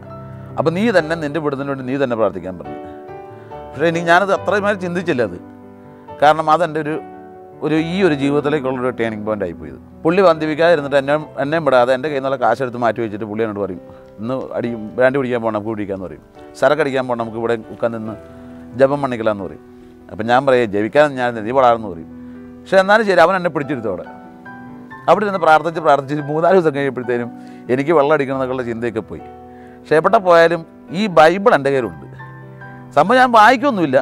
അപ്പം നീ തന്നെ നിൻ്റെ വിടുന്നതിന് വേണ്ടി നീ തന്നെ പ്രാർത്ഥിക്കാൻ പറഞ്ഞു. പക്ഷേ എനിക്ക് ഞാനത് അത്രമാതിരി ചിന്തിച്ചില്ല, അത് കാരണം അതെൻ്റെ ഒരു ജീവിതത്തിലേക്കുള്ളൊരു ടേണിംഗ് പോയിൻ്റ് ആയിപ്പോയത്. പുള്ളി വന്ധിപ്പിക്കാതിരുന്നിട്ട് എന്നെയും വിടാതെ എൻ്റെ കയ്യിൽ നിന്നുള്ള കാശെടുത്ത് മാറ്റി വെച്ചിട്ട് പുള്ളി എന്നോട് പറയും, ഇന്ന് അടിയും ബ്രാൻഡ് പിടിക്കാൻ പോകണം, നമുക്ക് പിടിക്കാമെന്ന് പറയും, സരക്കടിക്കാൻ പോകണം, നമുക്ക് ഇവിടെ ഉക്കാൻ നിന്ന് ജപം മണിക്കലാന്ന് പറയും. അപ്പം ഞാൻ പറയാം, ജപിക്കാൻ ഞാൻ നീ വളാർന്ന് പറയും. പക്ഷേ എന്നാലും ശരി, അവൻ എന്നെ പിടിച്ചെടുത്തു. അവിടെ നിന്ന് പ്രാർത്ഥിച്ച് 3-4 ദിവസം കഴിയുമ്പോഴത്തേനും എനിക്ക് വെള്ളം അടിക്കണം എന്നൊക്കെയുള്ള ചിന്തയൊക്കെ പോയി. പക്ഷേ എവിടെ പോയാലും ഈ ബൈബിൾ എൻ്റെ കയ്യിലുണ്ട്. സംഭവം ഞാൻ വായിക്കൊന്നുമില്ല,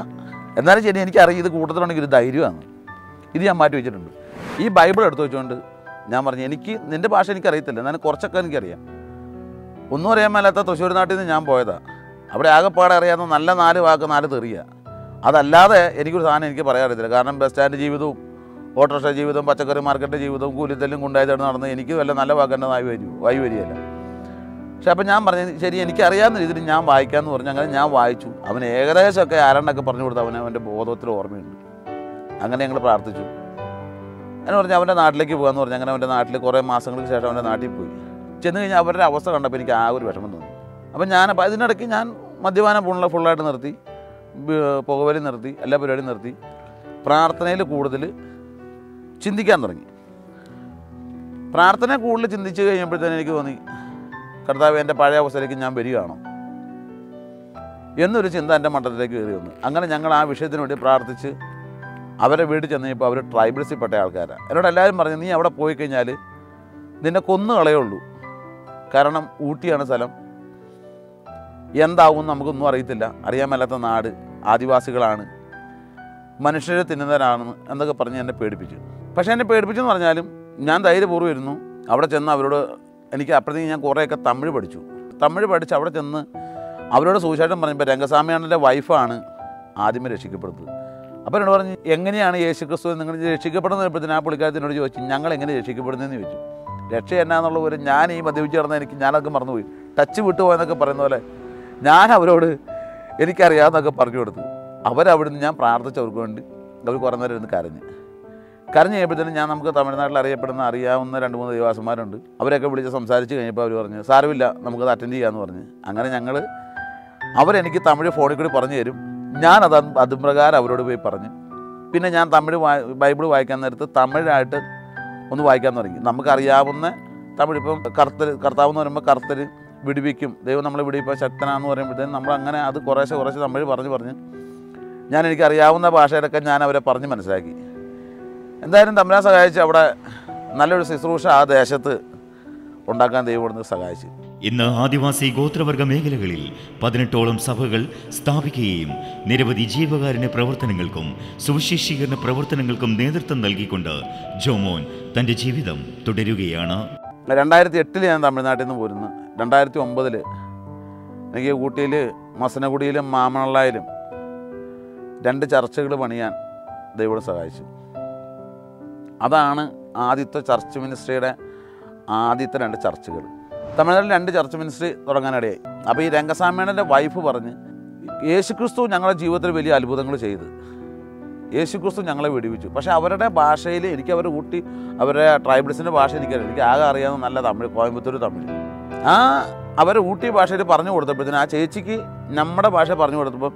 എന്നാലും ശരി എനിക്കറിയാം ഇത് കൂട്ടത്തിലുണ്ടെങ്കിൽ ഒരു ധൈര്യമാണ്, ഇത് ഞാൻ മാറ്റി വെച്ചിട്ടുണ്ട്. ഈ ബൈബിൾ എടുത്തു വെച്ചുകൊണ്ട് ഞാൻ പറഞ്ഞു, എനിക്ക് നിൻ്റെ ഭാഷ എനിക്കറിയത്തില്ല, എന്നാലും കുറച്ചൊക്കെ എനിക്കറിയാം. ഒന്നും അറിയാൻ മേലാത്ത തൃശ്ശൂർ നാട്ടിൽ നിന്ന് ഞാൻ പോയതാണ്. അവിടെ ആകെപ്പാടെ അറിയാവുന്ന നല്ല 4 വാക്ക് 4 തെറിയുക, അതല്ലാതെ എനിക്കൊരു സാധനം എനിക്ക് പറയാൻ അറിയത്തില്ല. കാരണം ബസ് സ്റ്റാൻഡ് ജീവിതവും ഓട്ടോറിക്ഷ ജീവിതവും പച്ചക്കറി മാർക്കറ്റിൻ്റെ ജീവിതവും കൂലിത്തല്ലും കൊണ്ടായതാണ് നടന്നത്. എനിക്ക് വല്ല നല്ല വാക്കൻ്റെ വായി വരികയല്ല. പക്ഷെ അപ്പം ഞാൻ പറഞ്ഞു, ശരി എനിക്കറിയാവുന്ന രീതിയിൽ ഞാൻ വായിക്കാമെന്ന് പറഞ്ഞു. അങ്ങനെ ഞാൻ വായിച്ചു. അവൻ ഏകദേശമൊക്കെ ആരണ്ടൊക്കെ പറഞ്ഞു കൊടുത്തു, അവന് അവൻ്റെ ബോധത്തിൽ ഓർമ്മയുണ്ട്. അങ്ങനെ ഞങ്ങൾ പ്രാർത്ഥിച്ചു. അങ്ങനെ പറഞ്ഞു അവൻ്റെ നാട്ടിലേക്ക് പോകാമെന്ന് പറഞ്ഞു. അങ്ങനെ അവൻ്റെ നാട്ടിൽ കുറേ മാസങ്ങൾക്ക് ശേഷം അവൻ്റെ നാട്ടിൽ പോയി. ചെന്ന് കഴിഞ്ഞാൽ അവരുടെ അവസ്ഥ കണ്ടപ്പോൾ എനിക്ക് ആ ഒരു വിഷമം തോന്നി. അപ്പം ഞാനപ്പോൾ അതിനിടയ്ക്ക് ഞാൻ മദ്യപാനം ഫുള്ളായിട്ട് നിർത്തി, പുകവലി നിർത്തി, എല്ലാ പരിപാടിയും നിർത്തി, പ്രാർത്ഥനയിൽ കൂടുതൽ ചിന്തിക്കാൻ തുടങ്ങി. പ്രാർത്ഥന കൂടുതൽ ചിന്തിച്ച് കഴിഞ്ഞപ്പോഴത്തേനും എനിക്ക് തോന്നി, കർത്താവ് എൻ്റെ പഴയ അവസ്ഥയിലേക്ക് ഞാൻ വരികയാണോ എന്നൊരു ചിന്ത എൻ്റെ മണ്ഡലത്തിലേക്ക് കയറി വന്നു. അങ്ങനെ ഞങ്ങൾ ആ വിഷയത്തിന് വേണ്ടി പ്രാർത്ഥിച്ച് അവരെ വീട്ടിൽ ചെന്ന് കഴിഞ്ഞപ്പോൾ അവർ ട്രൈബൽസിൽപ്പെട്ട ആൾക്കാരാണ്. എന്നോട് എല്ലാവരും പറഞ്ഞു, നീ അവിടെ പോയി കഴിഞ്ഞാൽ നിന്നെ കൊന്നു കളയുള്ളൂ, കാരണം ഊട്ടിയാണ് സ്ഥലം, എന്താവും നമുക്കൊന്നും അറിയത്തില്ല, അറിയാൻ മേലാത്ത നാട്, ആദിവാസികളാണ്, മനുഷ്യരെ തിന്നുന്നവരാണെന്ന് എന്നൊക്കെ പറഞ്ഞ് എന്നെ പേടിപ്പിച്ചു. പക്ഷേ എന്നെ പേടിപ്പിച്ചെന്ന് പറഞ്ഞാലും ഞാൻ ധൈര്യപൂർവ്വം ഇരുന്നു. അവിടെ ചെന്ന് അവരോട് എനിക്ക് അപ്പോഴത്തേക്ക് ഞാൻ കുറേയൊക്കെ തമിഴ് പഠിച്ച് അവിടെ ചെന്ന് അവരോട് സുവിശേഷം പറഞ്ഞപ്പോൾ രംഗസ്വാമിയാണൻ്റെ വൈഫാണ് ആദ്യമേ രക്ഷിക്കപ്പെടുന്നത്. അപ്പോൾ എന്നോട് പറഞ്ഞു, എങ്ങനെയാണ് യേശു ക്രിസ്തു നിങ്ങൾ രക്ഷിക്കപ്പെടുന്നത്? എപ്പോഴത്തേന് ആ പുള്ളിക്കാരത്തിനോട് ചോദിച്ചു, ഞങ്ങൾ എങ്ങനെ രക്ഷിക്കപ്പെടുന്നതെന്ന് ചോദിച്ചു. രക്ഷ എന്നാന്നുള്ളവർ ഞാൻ ഈ മദ്യപിച്ച് നടന്ന എനിക്ക് ഞാനൊക്കെ മറന്നുപോയി. ടച്ച് വിട്ടുപോയെന്നൊക്കെ പറയുന്ന പോലെ ഞാൻ അവരോട് എനിക്കറിയാമെന്നൊക്കെ പറഞ്ഞു കൊടുത്തു. അവരവിടുന്ന് ഞാൻ പ്രാർത്ഥിച്ചവർക്ക് വേണ്ടി അവർ കുറേ നേരം ഇരുന്ന് കരഞ്ഞ് കരഞ്ഞ് കഴിയുമ്പോഴത്തേനും ഞാൻ നമുക്ക് തമിഴ്നാട്ടിൽ അറിയാവുന്ന രണ്ട് മൂന്ന് ദേവാസന്മാരുണ്ട്. അവരെയൊക്കെ വിളിച്ച് സംസാരിച്ച് കഴിഞ്ഞപ്പോൾ അവർ പറഞ്ഞു സാരമില്ല നമുക്കത് അറ്റൻഡ് ചെയ്യാമെന്ന് പറഞ്ഞ്. അങ്ങനെ ഞങ്ങൾ അവരെനിക്ക് തമിഴ് ഫോണിൽ കൂടി പറഞ്ഞു തരും, ഞാനത് അതും പ്രകാരം അവരോട് പോയി പറഞ്ഞു. പിന്നെ ഞാൻ തമിഴ് ബൈബിൾ വായിക്കാൻ നേരത്ത് തമിഴായിട്ട് ഒന്ന് വായിക്കാൻ തുടങ്ങി. നമുക്കറിയാവുന്ന തമിഴ്, ഇപ്പം കർത്താവ് എന്ന് പറയുമ്പോൾ കർത്തര് വിടുവിക്കും, ദൈവം നമ്മൾ വിടുവിപ്പോൾ ശക്തനാന്ന് പറയുമ്പോഴത്തേക്കും നമ്മളങ്ങനെ അത് കുറേശ്ശെ തമിഴ് പറഞ്ഞ് ഞാൻ എനിക്കറിയാവുന്ന ഭാഷയിലൊക്കെ ഞാൻ അവരെ പറഞ്ഞ് മനസ്സിലാക്കി. എന്തായാലും തമിഴാ സഹായിച്ച് അവിടെ നല്ലൊരു ശുശ്രൂഷ ആ ദേശത്ത് ഉണ്ടാക്കാൻ ദൈവം സഹായിച്ചു. ഇന്ന് ആദിവാസി ഗോത്രവർഗ മേഖലകളിൽ 18ഓളം സഭകൾ സ്ഥാപിക്കുകയും നിരവധി ജീവകാരുണ്യ പ്രവർത്തനങ്ങൾക്കും സുവിശേഷീകരണ പ്രവർത്തനങ്ങൾക്കും നേതൃത്വം നൽകിക്കൊണ്ട് ജോമോൻ തൻ്റെ ജീവിതം തുടരുകയാണ്. 2008 ഞാൻ തമിഴ്നാട്ടിൽ നിന്ന് പോരുന്നു. 2009 എനിക്ക് ഊട്ടിയിൽ മസനഗുഡിയിലും മാമണലായിലും 2 ചർച്ചകൾ പണിയാൻ ദൈവം സഹായിച്ചു. അതാണ് ആദ്യത്തെ ചർച്ച് മിനിസ്ട്രിയുടെ ആദ്യത്തെ 2 ചർച്ചുകൾ. തമിഴ്നാട്ടിൽ 2 ചർച്ച് മിനിസ്ട്രി തുടങ്ങാനിടയായി. അപ്പോൾ ഈ രംഗസ്വാമിയുടെ വൈഫ് പറഞ്ഞ് യേശുക്രിസ്തു ഞങ്ങളുടെ ജീവിതത്തിൽ വലിയ അത്ഭുതങ്ങൾ ചെയ്ത്, യേശുക്രിസ്തു ഞങ്ങളെ വിടുവിച്ചു. പക്ഷേ അവരുടെ ഭാഷയിൽ എനിക്ക് അവരുടെ ഊട്ടി അവരുടെ ട്രൈബൽസിൻ്റെ ഭാഷ എനിക്കറിയാം. എനിക്ക് ആകെ അറിയാവുന്ന നല്ല തമിഴ്, കോയമ്പത്തൂർ തമിഴ്. ആ അവരെ ഊട്ടി ഭാഷയിൽ പറഞ്ഞു കൊടുത്തപ്പോഴത്തേന് ആ ചേച്ചിക്ക് നമ്മുടെ ഭാഷ പറഞ്ഞു കൊടുത്തപ്പോൾ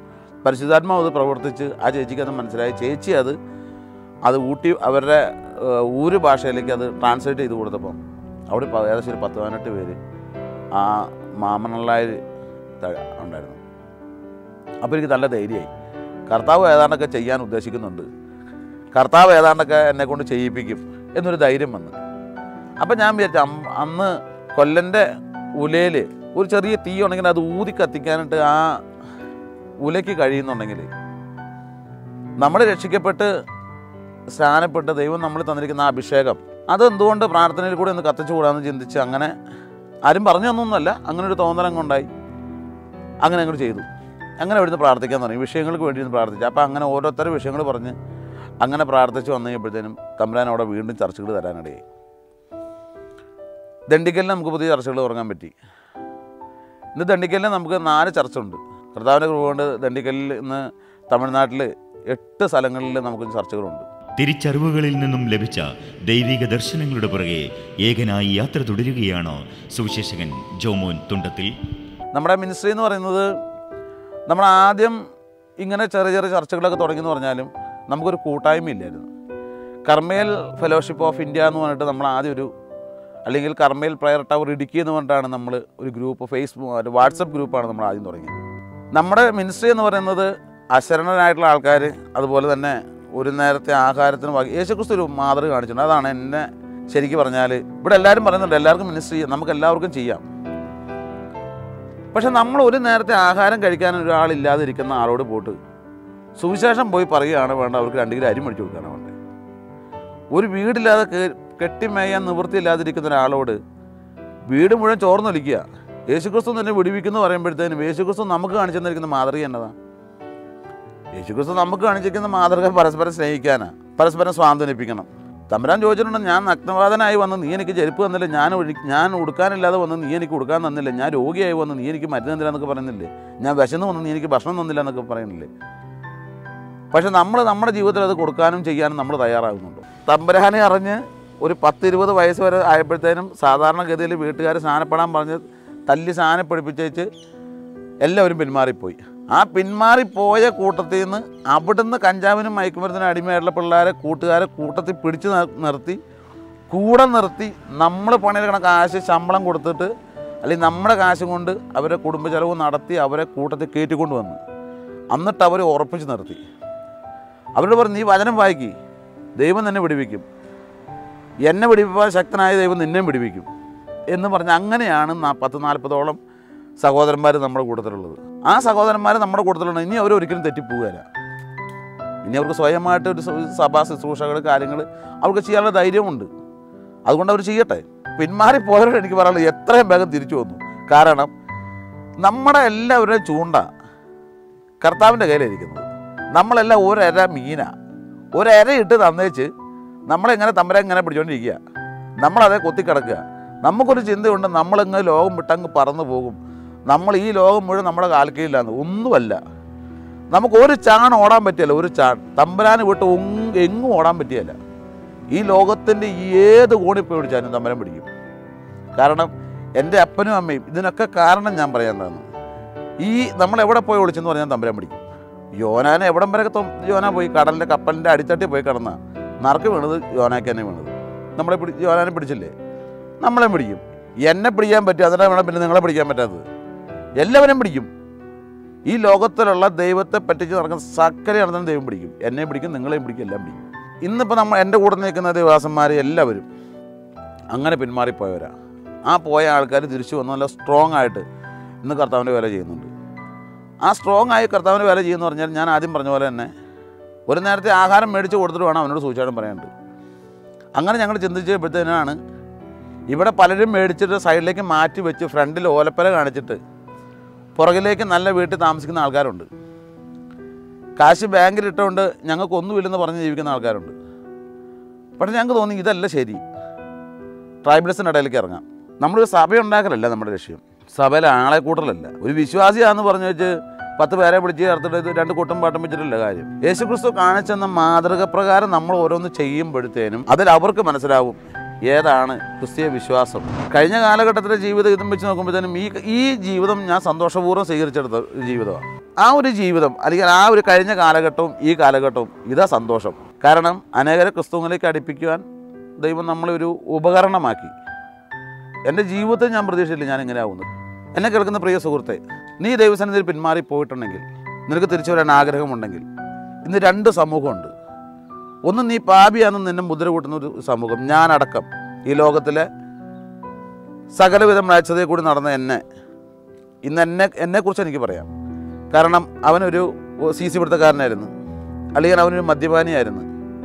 പരിശുദ്ധാത്മാവ് അത് പ്രവർത്തിച്ച് ആ ചേച്ചിക്ക് അത് മനസ്സിലായി. ചേച്ചി അത് ഊട്ടി അവരുടെ ഊര് ഭാഷയിലേക്ക് അത് ട്രാൻസ്ലേറ്റ് ചെയ്ത് കൊടുത്തപ്പോൾ അവിടെ ഏകദേശം ഒരു 10-18 പേര് ആ മാമണലായിൽ ഉണ്ടായിരുന്നു. അപ്പോൾ എനിക്ക് നല്ല ധൈര്യമായി. കർത്താവ് ഏതാണ്ടൊക്കെ ചെയ്യാൻ ഉദ്ദേശിക്കുന്നുണ്ട്, കർത്താവ് ഏതാണ്ടൊക്കെ എന്നെക്കൊണ്ട് ചെയ്യിപ്പിക്കും എന്നൊരു ധൈര്യം വന്നു. അപ്പം ഞാൻ വിചാരിച്ചു അന്ന് കൊല്ലൻ്റെ ഉലയിൽ ഒരു ചെറിയ തീ ഉണ്ടെങ്കിൽ അത് ഊതി കത്തിക്കാനായിട്ട് ആ ഉലയ്ക്ക് കഴിയുന്നുണ്ടെങ്കിൽ നമ്മൾ രക്ഷിക്കപ്പെട്ട് സ്നാനപ്പെട്ട് ദൈവം നമ്മൾ തന്നിരിക്കുന്ന ആ അഭിഷേകം അതെന്തുകൊണ്ട് പ്രാർത്ഥനയിൽ കൂടി ഒന്ന് കത്തിച്ചു കൂടാമെന്ന് ചിന്തിച്ച്, അങ്ങനെ ആരും പറഞ്ഞു തന്നൊന്നുമല്ല, അങ്ങനെ ഒരു തോന്നലങ്ങ് ഉണ്ടായി. അങ്ങനെ അങ്ങോട്ട് ചെയ്തു. അങ്ങനെ ഇവിടുന്ന് പ്രാർത്ഥിക്കാൻ തുടങ്ങി, വിഷയങ്ങൾക്ക് വേണ്ടി ഇരുന്ന് പ്രാർത്ഥിച്ചു. അപ്പോൾ അങ്ങനെ ഓരോരുത്തരും വിഷയങ്ങൾ പറഞ്ഞ് അങ്ങനെ പ്രാർത്ഥിച്ച് വന്നു കഴിയുമ്പോഴത്തേനും തമ്പുരാൻ അവിടെ വീണ്ടും ചർച്ചകൾ തരാനിടയായി. ദണ്ഡിക്കലിൽ നമുക്ക് പുതിയ ചർച്ചകൾ തുടങ്ങാൻ പറ്റി. ഇന്ന് ദണ്ഡിക്കലിൽ നമുക്ക് 4 ചർച്ചുണ്ട്. കർത്താവിൻ്റെ കൃപ കൊണ്ട് ദണ്ഡിക്കലിൽ ഇന്ന് തമിഴ്നാട്ടിൽ 8 സ്ഥലങ്ങളിൽ നമുക്ക് ചർച്ചകളുണ്ട്. തിരിച്ചറിവുകളിൽ നിന്നും ലഭിച്ച ദൈവിക ദർശനങ്ങളുടെ പുറകെ ഏകനായി യാത്ര തുടരുകയാണ് സുവിശേഷകൻ ജോമോൻ തുണ്ടത്തിൽ. നമ്മുടെ മിനിസ്ട്രി എന്ന് പറയുന്നത് നമ്മൾ ആദ്യം ഇങ്ങനെ ചെറിയ ചെറിയ ചർച്ചകളൊക്കെ തുടങ്ങിയെന്ന് പറഞ്ഞാലും നമുക്കൊരു കൂട്ടായ്മയില്ലായിരുന്നു. കർമ്മേൽ ഫെലോഷിപ്പ് ഓഫ് ഇന്ത്യ എന്ന് പറഞ്ഞിട്ട് നമ്മൾ ആദ്യം ഒരു, അല്ലെങ്കിൽ കർമ്മേൽ പ്രയർ ടവർ ഇടുക്കി എന്ന് പറഞ്ഞിട്ടാണ് നമ്മൾ ഒരു ഗ്രൂപ്പ്, ഫേസ്ബുക്ക് വാട്സപ്പ് ഗ്രൂപ്പാണ് നമ്മൾ ആദ്യം തുടങ്ങിയത്. നമ്മുടെ മിനിസ്ട്രി എന്ന് പറയുന്നത് അശരണരായിട്ടുള്ള ആൾക്കാർ, അതുപോലെ തന്നെ ഒരു നേരത്തെ ആഹാരത്തിന് യേശുക്രിസ്തു ഒരു മാതൃക കാണിച്ചിട്ടുണ്ട്. അതാണ് എന്നെ ശരിക്കും പറഞ്ഞാൽ ഇവിടെ എല്ലാവരും പറയുന്നുണ്ട് എല്ലാവർക്കും മിനിസ്ട്രി ചെയ്യാം, നമുക്ക് എല്ലാവർക്കും ചെയ്യാം. പക്ഷെ നമ്മൾ ഒരു നേരത്തെ ആഹാരം കഴിക്കാൻ ഒരാളില്ലാതെ ഇരിക്കുന്ന ആളോട് പോയിട്ട് സുവിശേഷം പോയി പറയുകയാണ് വേണ്ട, അവർക്ക് 2 കിലോ അരി മേടിച്ചു കൊടുക്കുകയാണ് വേണ്ടത്. ഒരു വീടില്ലാതെ കെട്ടിമേയാൻ നിവൃത്തിയില്ലാതിരിക്കുന്ന ഒരാളോട് വീട് മുഴുവൻ ചോർന്നൊലിക്കുക, യേശുക്രിസ്തു തന്നെ വിടുവിക്കുന്നു പറയുമ്പോഴത്തേനും യേശുക്രിസ്തു നമുക്ക് കാണിച്ചു തന്നിരിക്കുന്ന മാതൃക എന്നതാണ്. യേശുക്രിസ്തു നമുക്ക് കാണിച്ചിരിക്കുന്ന മാതൃക പരസ്പരം സ്നേഹിക്കാനാണ്, പരസ്പരം സ്വാന്തനിപ്പിക്കണം. തമ്പുരാൻ ചോദിച്ചിട്ടുണ്ട് ഞാൻ നഗ്നവാദനായി വന്ന് നീ എനിക്ക് ചെരുപ്പ് തന്നില്ല, ഞാൻ ഉടുക്കാനില്ലാതെ വന്ന് നീ എനിക്ക് ഉടുക്കാൻ തന്നില്ല, ഞാൻ രോഗിയായി വന്ന് നീ എനിക്ക് മരുന്ന് തന്നില്ല എന്നൊക്കെ പറയുന്നില്ലേ, ഞാൻ വിശന്ന് വന്ന് നീ എനിക്ക് ഭക്ഷണം തന്നില്ല എന്നൊക്കെ പറയുന്നില്ലേ. പക്ഷെ നമ്മൾ നമ്മുടെ ജീവിതത്തിൽ അത് കൊടുക്കാനും ചെയ്യാനും നമ്മൾ തയ്യാറാകുന്നുണ്ടോ? തമ്പുരാനെ അറിഞ്ഞ് ഒരു 10-20 വയസ്സ് വരെ ആയപ്പോഴത്തേനും സാധാരണഗതിയിൽ വീട്ടുകാർ സ്നാനപ്പെടാൻ പറഞ്ഞ് തല്ലി സ്നാനപ്പെടുപ്പിച്ചേച്ച് എല്ലാവരും പിന്മാറിപ്പോയി. ആ പിന്മാറിപ്പോയ കൂട്ടത്തിൽ നിന്ന് അവിടുന്ന് കഞ്ചാവിനും മയക്കുമരുന്നിനും അടിമയായിട്ടുള്ള പിള്ളേരെ കൂട്ടുകാരെ കൂട്ടത്തിൽ പിടിച്ച് നിർത്തി കൂടെ നിർത്തി നമ്മൾ പണിയെടുക്കണ കാശ് ശമ്പളം കൊടുത്തിട്ട് അല്ലെങ്കിൽ നമ്മുടെ കാശും കൊണ്ട് അവരെ കുടുംബചെലവ് നടത്തി അവരെ കൂട്ടത്തിൽ കയറ്റിക്കൊണ്ട് വന്നു. എന്നിട്ട് അവർ ഉറപ്പിച്ച് നിർത്തി. അവരോട് പറഞ്ഞു നീ വചനം വായിക്കി, ദൈവം തന്നെ വിടുവിക്കും, എന്നെ വിടുവിപ്പാൻ ശക്തനായ ദൈവം നിന്നെയും വിടുവിക്കും എന്ന് പറഞ്ഞ് അങ്ങനെയാണ് 40-40ഓളം സഹോദരന്മാർ നമ്മുടെ കൂട്ടത്തിലുള്ളത്. ആ സഹോദരന്മാർ നമ്മുടെ കൂട്ടത്തിലുണ്ട്. ഇനി അവരൊരിക്കലും തെറ്റിപ്പോവുകയില്ല. ഇനി അവർക്ക് സ്വയമായിട്ട് ഒരു സഭാ ശുശ്രൂഷകൾ കാര്യങ്ങൾ അവർക്ക് ചെയ്യാനുള്ള ധൈര്യമുണ്ട്. അതുകൊണ്ട് അവർ ചെയ്യട്ടെ. പിന്മാറിപ്പോയവരോട് എനിക്ക് പറയാനുള്ളത് എത്രയും വേഗം തിരിച്ചു വന്നു. കാരണം നമ്മുടെ എല്ലാവരുടെയും ചൂണ്ട കർത്താവിൻ്റെ കയ്യിലിരിക്കുന്നത്. നമ്മളെല്ലാം ഒരര മീനാണ്. ഒരര ഇട്ട് തന്നേച്ച് നമ്മളെങ്ങനെ തമ്പുരാൻ ഇങ്ങനെ പിടിച്ചുകൊണ്ടിരിക്കുക, നമ്മളതേ കൊത്തിക്കിടക്കുക. നമുക്കൊരു ചിന്തയുണ്ട് നമ്മളങ്ങ് ലോകം വിട്ടങ്ങ് പറന്നു പോകും, നമ്മൾ ഈ ലോകം മുഴുവൻ നമ്മുടെ കാൽക്കീഴിലാണ്. ഒന്നുമല്ല, നമുക്ക് ഒരു ചാൺ ഓടാൻ പറ്റിയല്ല, ഒരു ചാൺ തമ്പുരാന് വിട്ട് എങ്ങും ഓടാൻ പറ്റിയല്ല. ഈ ലോകത്തിൻ്റെ ഏത് കോണിപ്പോയി പിടിച്ചാലും തമ്പുരാൻ പിടിക്കും. കാരണം എൻ്റെ അപ്പനും അമ്മയും ഇതിനൊക്കെ കാരണം ഞാൻ പറയാൻ തന്നു. ഈ നമ്മളെവിടെ പോയി ഒളിച്ചെന്ന് പറഞ്ഞാൽ തമ്പുരാൻ പിടിക്കും. യോനാനെ എവിടം വരെ യോന പോയി? കടലിൻ്റെ കപ്പലിൻ്റെ അടിത്തട്ടി പോയി കിടന്ന നറുക്ക് വീണത് യോനയ്ക്ക് തന്നെ വീണത്. നമ്മളെ യോനാനെ പിടിച്ചില്ലേ? നമ്മളെ പിടിക്കും. എന്നെ പിടിക്കാൻ പറ്റും, അതിനെ വേണം പിന്നെ നിങ്ങളെ പിടിക്കാൻ പറ്റാത്തത്. എല്ലാവരും പിടിക്കും. ഈ ലോകത്തിലുള്ള ദൈവത്തെ പറ്റിച്ച് നടക്കുന്ന സക്കരയാണെന്ന് ദൈവം പിടിക്കും. എന്നെയും പിടിക്കും, നിങ്ങളെയും പിടിക്കും, എല്ലാം പിടിക്കും. ഇന്നിപ്പോൾ നമ്മൾ എൻ്റെ കൂടെ നിൽക്കുന്ന ദൈവദാസന്മാർ എല്ലാവരും അങ്ങനെ പിന്മാറിപ്പോയവരാണ്. ആ പോയ ആൾക്കാർ തിരിച്ചു വന്ന് നല്ല സ്ട്രോങ് ആയിട്ട് ഇന്ന് കർത്താവിൻ്റെ വേല ചെയ്യുന്നുണ്ട്. ആ സ്ട്രോങ് ആയി കർത്താവിൻ്റെ വേല ചെയ്യുമെന്ന് പറഞ്ഞാൽ ഞാൻ ആദ്യം പറഞ്ഞ പോലെ തന്നെ ഒരു നേരത്തെ ആഹാരം മേടിച്ച് കൊടുത്തിട്ട് വേണം അവനോട് സൂചിച്ചാലും പറയാനുണ്ട്. അങ്ങനെ ഞങ്ങൾ ചിന്തിച്ചപ്പോഴത്തേനാണ് ഇവിടെ പലരും മേടിച്ചിട്ട് സൈഡിലേക്ക് മാറ്റി വെച്ച് ഫ്രണ്ടിൽ ഓലപ്പല കാണിച്ചിട്ട് പുറകിലേക്ക് നല്ല വീട്ടിൽ താമസിക്കുന്ന ആൾക്കാരുണ്ട്. കാശ് ബാങ്കിലിട്ടുകൊണ്ട് ഞങ്ങൾക്കൊന്നുമില്ലെന്ന് പറഞ്ഞ് ജീവിക്കുന്ന ആൾക്കാരുണ്ട്. പക്ഷേ ഞങ്ങൾക്ക് തോന്നി ഇതല്ല ശരി, ട്രൈബൽസിൻ്റെ ഇടയിലേക്ക് ഇറങ്ങാം. നമ്മളൊരു സഭയുണ്ടാക്കലല്ല നമ്മുടെ ലക്ഷ്യം, സഭയിലെ ആളെ കൂട്ടലല്ല, ഒരു വിശ്വാസിയാണെന്ന് പറഞ്ഞു വെച്ച് 10 പേരെ പിടിച്ച് ചേർത്തിട്ട് 2 കൂട്ടം പാട്ടം വെച്ചിട്ടില്ല കാര്യം. യേശുക്രിസ്തു കാണിച്ചെന്ന മാതൃക പ്രകാരം നമ്മൾ ഓരോന്ന് ചെയ്യുമ്പോഴത്തേനും അതിൽ അവർക്ക് മനസ്സിലാവും ഏതാണ് ക്രിസ്തീയ വിശ്വാസം. കഴിഞ്ഞ കാലഘട്ടത്തിലെ ജീവിതം ഇതും വെച്ച് നോക്കുമ്പോഴത്തേനും ഈ ജീവിതം ഞാൻ സന്തോഷപൂർവ്വം സ്വീകരിച്ചെടുത്ത ജീവിതമാണ്. ആ ഒരു ജീവിതം അല്ലെങ്കിൽ ആ ഒരു കഴിഞ്ഞ കാലഘട്ടവും ഈ കാലഘട്ടവും ഇതാ സന്തോഷം. കാരണം അനേകരെ ക്രിസ്തുവിലേക്ക് അടുപ്പിക്കുവാൻ ദൈവം നമ്മളൊരു ഉപകരണമാക്കി. എൻ്റെ ജീവിതത്തിൽ ഞാൻ പ്രതീക്ഷയില്ല ഞാൻ ഇങ്ങനെ ആവുന്നു. എന്നെ കേൾക്കുന്ന പ്രിയ സുഹൃത്തെ, നീ ദൈവസന്നിധിയിൽ പിന്മാറി പോയിട്ടുണ്ടെങ്കിൽ, നിനക്ക് തിരിച്ചു വരാൻ ആഗ്രഹമുണ്ടെങ്കിൽ, ഇന്ന് 2 സമൂഹമുണ്ട്. ഒന്ന്, നീ പാപിയാണെന്ന് നിന്നെ മുദ്ര കൂട്ടുന്ന ഒരു സമൂഹം. ഞാനടക്കം ഈ ലോകത്തിലെ സകലവിധ മ്ലാച്ഛതയിൽ കൂടി നടന്ന എന്നെക്കുറിച്ച് എനിക്ക് പറയാം. കാരണം അവനൊരു സീസി പിടുത്തക്കാരനായിരുന്നു, അല്ലെങ്കിൽ അവനൊരു മദ്യപാനിയായിരുന്നു,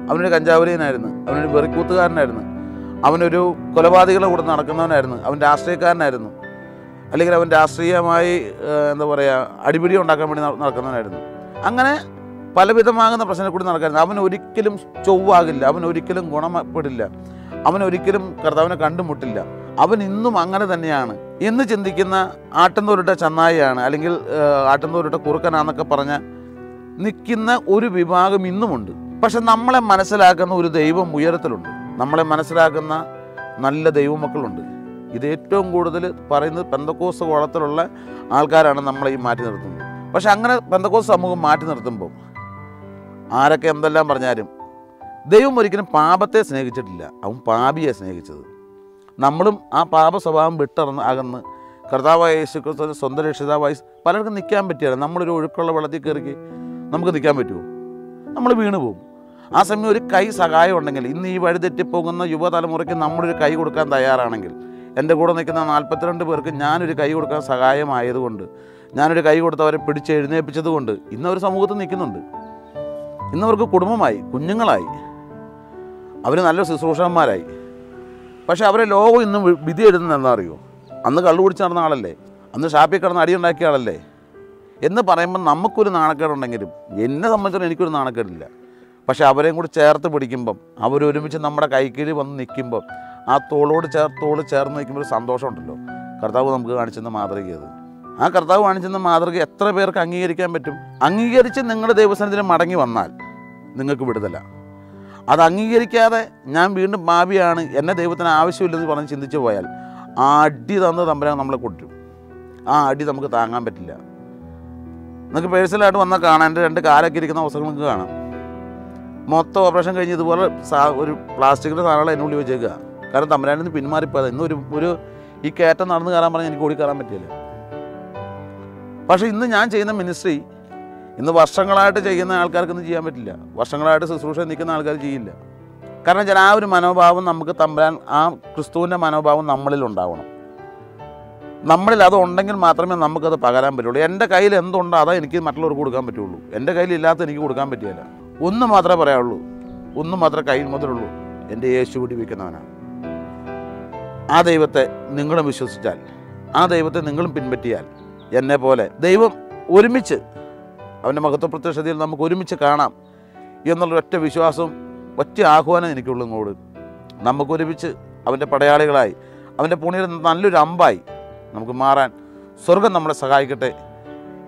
അവനൊരു കഞ്ചാവലിയനായിരുന്നു, അവനൊരു വെറിക്കൂത്തുകാരനായിരുന്നു, അവനൊരു കൊലപാതകളെ കൂടെ നടക്കുന്നവനായിരുന്നു, അവൻ രാഷ്ട്രീയക്കാരനായിരുന്നു, അല്ലെങ്കിൽ അവൻ രാഷ്ട്രീയമായി അടിപിടി ഉണ്ടാക്കാൻ വേണ്ടി നടക്കുന്നവനായിരുന്നു. അങ്ങനെ പലവിധമാകുന്ന പ്രശ്നത്തിൽ കൂടി നടക്കായിരുന്നു. അവനൊരിക്കലും ചൊവ്വാകില്ല, അവനൊരിക്കലും ഗുണപ്പെടില്ല, അവനൊരിക്കലും കർത്താവിനെ കണ്ടുമുട്ടില്ല, അവൻ ഇന്നും അങ്ങനെ തന്നെയാണ് എന്ന് ചിന്തിക്കുന്ന ആട്ടുന്തോലിട്ട ചന്നായിയാണ് അല്ലെങ്കിൽ ആട്ടുന്തോലിട്ട കുറുക്കനാന്നൊക്കെ പറഞ്ഞ് നിൽക്കുന്ന ഒരു വിഭാഗം ഇന്നുമുണ്ട്. പക്ഷെ നമ്മളെ മനസ്സിലാക്കുന്ന ഒരു ദൈവം ഉയരത്തിലുണ്ട്, നമ്മളെ മനസ്സിലാക്കുന്ന നല്ല ദൈവമക്കളുണ്ട്. ഇത് ഏറ്റവും കൂടുതൽ പറയുന്നത് പെന്തക്കോസ്ത് കോളത്തിലുള്ള ആൾക്കാരാണ് നമ്മളെ ഈ മാറ്റി നിർത്തുന്നത്. പക്ഷെ അങ്ങനെ പെന്തക്കോസ്ത് സമൂഹം മാറ്റി നിർത്തുമ്പോൾ ആരൊക്കെ എന്തെല്ലാം പറഞ്ഞാലും ദൈവം ഒരിക്കലും പാപത്തെ സ്നേഹിച്ചിട്ടില്ല, അവൻ പാപിയെ സ്നേഹിച്ചത്. നമ്മളും ആ പാപ സ്വഭാവം വിട്ടകന്ന് കർത്താവായ യേശുക്രിസ്തുവിനെ സ്വന്തം രക്ഷിതാവായി പലർക്കും നിൽക്കാൻ പറ്റിയാലും നമ്മളൊരു ഒഴുക്കുള്ള വെള്ളത്തിൽ കയറി നമുക്ക് നിൽക്കാൻ പറ്റുമോ? നമ്മൾ വീണു പോകും. ആ സമയം ഒരു കൈ സഹായം ഉണ്ടെങ്കിൽ, ഇന്ന് ഈ വഴിതെറ്റിപ്പോകുന്ന യുവതലമുറയ്ക്ക് നമ്മളൊരു കൈ കൊടുക്കാൻ തയ്യാറാണെങ്കിൽ, എൻ്റെ കൂടെ നിൽക്കുന്ന 42 പേർക്ക് ഞാനൊരു കൈ കൊടുക്കാൻ സഹായമായതുകൊണ്ട്, ഞാനൊരു കൈ കൊടുത്തവരെ പിടിച്ച് എഴുന്നേൽപ്പിച്ചതുകൊണ്ട് ഇന്നവർ സമൂഹത്തിൽ നിൽക്കുന്നുണ്ട്. ഇന്നവർക്ക് കുടുംബമായി, കുഞ്ഞുങ്ങളായി, അവർ നല്ല ശുശ്രൂഷന്മാരായി. പക്ഷേ അവരെ ലോകം ഇന്നും വിധി എഴുതുന്നത് എന്താ അറിയുമോ? അന്ന് കള്ളു കുടിച്ച് നടന്ന ആളല്ലേ, അന്ന് ഷാപ്പിൽ കിടന്ന് അടിയുണ്ടാക്കിയ ആളല്ലേ എന്ന് പറയുമ്പോൾ നമുക്കൊരു നാണക്കേടുണ്ടെങ്കിലും എന്നെ സംബന്ധിച്ചിടത്തോളം എനിക്കൊരു നാണക്കേടില്ല. പക്ഷേ അവരെയും കൂടി ചേർത്ത് പിടിക്കുമ്പം, അവരൊരുമിച്ച് നമ്മുടെ കൈക്കീഴി വന്ന് നിൽക്കുമ്പം, ആ തോളോട് ചേർന്ന് നിൽക്കുമ്പോൾ ഒരു സന്തോഷമുണ്ടല്ലോ. കർത്താവ് നമുക്ക് കാണിച്ചെന്ന മാതൃക അത്. ആ കർത്താവ് കാണിച്ചെന്ന മാതൃക എത്ര പേർക്ക് അംഗീകരിക്കാൻ പറ്റും? അംഗീകരിച്ച് നിങ്ങളുടെ ദൈവസന്നിധിയിൽ മടങ്ങി വന്നാൽ നിങ്ങൾക്ക് വിടുതല. അത് അംഗീകരിക്കാതെ ഞാൻ വീണ്ടും പാപിയാണ്, എന്നെ ദൈവത്തിന് ആവശ്യമില്ലെന്ന് പറഞ്ഞ് ചിന്തിച്ചു പോയാൽ ആ അടി തന്ന് തമ്പുരാൻ നമ്മളെ കൊട്ടും. ആ അടി നമുക്ക് താങ്ങാൻ പറ്റില്ല. നിങ്ങൾക്ക് പേഴ്സണലായിട്ട് വന്നാൽ കാണാം, എൻ്റെ 2 കാലൊക്കെ ഇരിക്കുന്ന അവസരങ്ങൾക്ക് കാണാം. മൊത്തം ഓപ്പറേഷൻ കഴിഞ്ഞ് ഇതുപോലെ ഒരു പ്ലാസ്റ്റിക്കിൻ്റെ സാധനങ്ങൾ എന്നുള്ളിൽ വെച്ചേക്കുക. കാരണം തമ്പുരാനിൽ നിന്ന് പിന്മാറിപ്പോയത് ഇന്ന് ഒരു ഈ കയറ്റം നടന്ന് കയറാൻ പറഞ്ഞാൽ എനിക്ക് ഓടിക്കയറാൻ പറ്റില്ല. പക്ഷേ ഇന്ന് ഞാൻ ചെയ്യുന്ന മിനിസ്ട്രി ഇന്ന് വർഷങ്ങളായിട്ട് ചെയ്യുന്ന ആൾക്കാർക്കൊന്നും ചെയ്യാൻ പറ്റില്ല. വർഷങ്ങളായിട്ട് ശുശ്രൂഷ നിൽക്കുന്ന ആൾക്കാർ ചെയ്യില്ല. കാരണം വെച്ചാൽ ആ ഒരു മനോഭാവം നമുക്ക് തമ്പുരാൻ, ആ ക്രിസ്തുവിൻ്റെ മനോഭാവം നമ്മളിലുണ്ടാവണം. നമ്മളിൽ അതുണ്ടെങ്കിൽ മാത്രമേ നമുക്കത് പകരാൻ പറ്റുള്ളൂ. എൻ്റെ കയ്യിൽ എന്തുണ്ടോ അതാ എനിക്ക് മറ്റുള്ളവർക്ക് കൊടുക്കാൻ പറ്റുള്ളൂ. എൻ്റെ കയ്യിലില്ലാത്ത എനിക്ക് കൊടുക്കാൻ പറ്റില്ല. ഒന്ന് മാത്രമേ പറയാനുള്ളൂ, ഒന്ന് മാത്രമേ കയ്യിൽ മുതലുള്ളൂ, എൻ്റെ യേശു പിടിപ്പിക്കുന്നവനാണ്. ആ ദൈവത്തെ നിങ്ങളും വിശ്വസിച്ചാൽ, ആ ദൈവത്തെ നിങ്ങളും പിൻപറ്റിയാൽ, എന്നെ പോലെ ദൈവം ഒരുമിച്ച് അവൻ്റെ മഹത്വ പ്രത്യക്ഷതയിൽ നമുക്ക് ഒരുമിച്ച് കാണാം എന്നുള്ള ഒറ്റ വിശ്വാസവും ഒറ്റ ആഹ്വാനം എനിക്കുള്ളൂ. ഇങ്ങോട്ട് നമുക്കൊരുമിച്ച് അവൻ്റെ പടയാളികളായി, അവൻ്റെ പൂണിയിൽ നിന്ന് നല്ലൊരു അമ്പായി നമുക്ക് മാറാൻ സ്വർഗം നമ്മളെ സഹായിക്കട്ടെ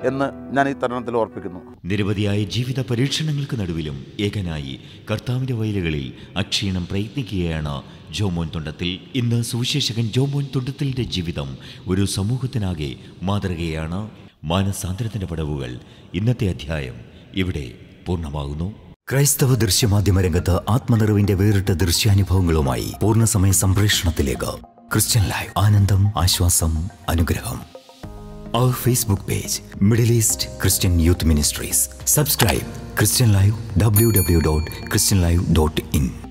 എന്ന് ഞാൻ ഈ തരുണത്തിൽ ഓർപ്പിക്കുന്നു. നിരവധിയായ ജീവിത പരീക്ഷണങ്ങൾക്ക് നടുവിലും ഏകനായി കർത്താവിൻ്റെ വയലുകളിൽ അക്ഷീണം പ്രയത്നിക്കുകയാണ് ജോമോൻ തുണ്ടത്തിൽ. ഇന്ന് സുവിശേഷകൻ ജോമോൻ തുണ്ടത്തിൻ്റെ ജീവിതം ഒരു സമൂഹത്തിനാകെ മാതൃകയാണ്. മാനസാന്തരത്തിൻ്റെ പടവുകൾ ഇന്നത്തെ അധ്യായം ഇവിടെ പൂർണ്ണമാകുന്നു. ക്രൈസ്തവ ദൃശ്യമാധ്യമ രംഗത്ത് ആത്മനിറവിന്റെ വേറിട്ട ദൃശ്യാനുഭവങ്ങളുമായി പൂർണ്ണസമയ സംപ്രേഷണത്തിലേക്ക് ക്രിസ്ത്യൻ ലൈവ്. ആനന്ദം, ആശ്വാസം, അനുഗ്രഹം. Our Facebook page, Middle East Christian Youth Ministries. Subscribe Christian Live, www.christianlive.in.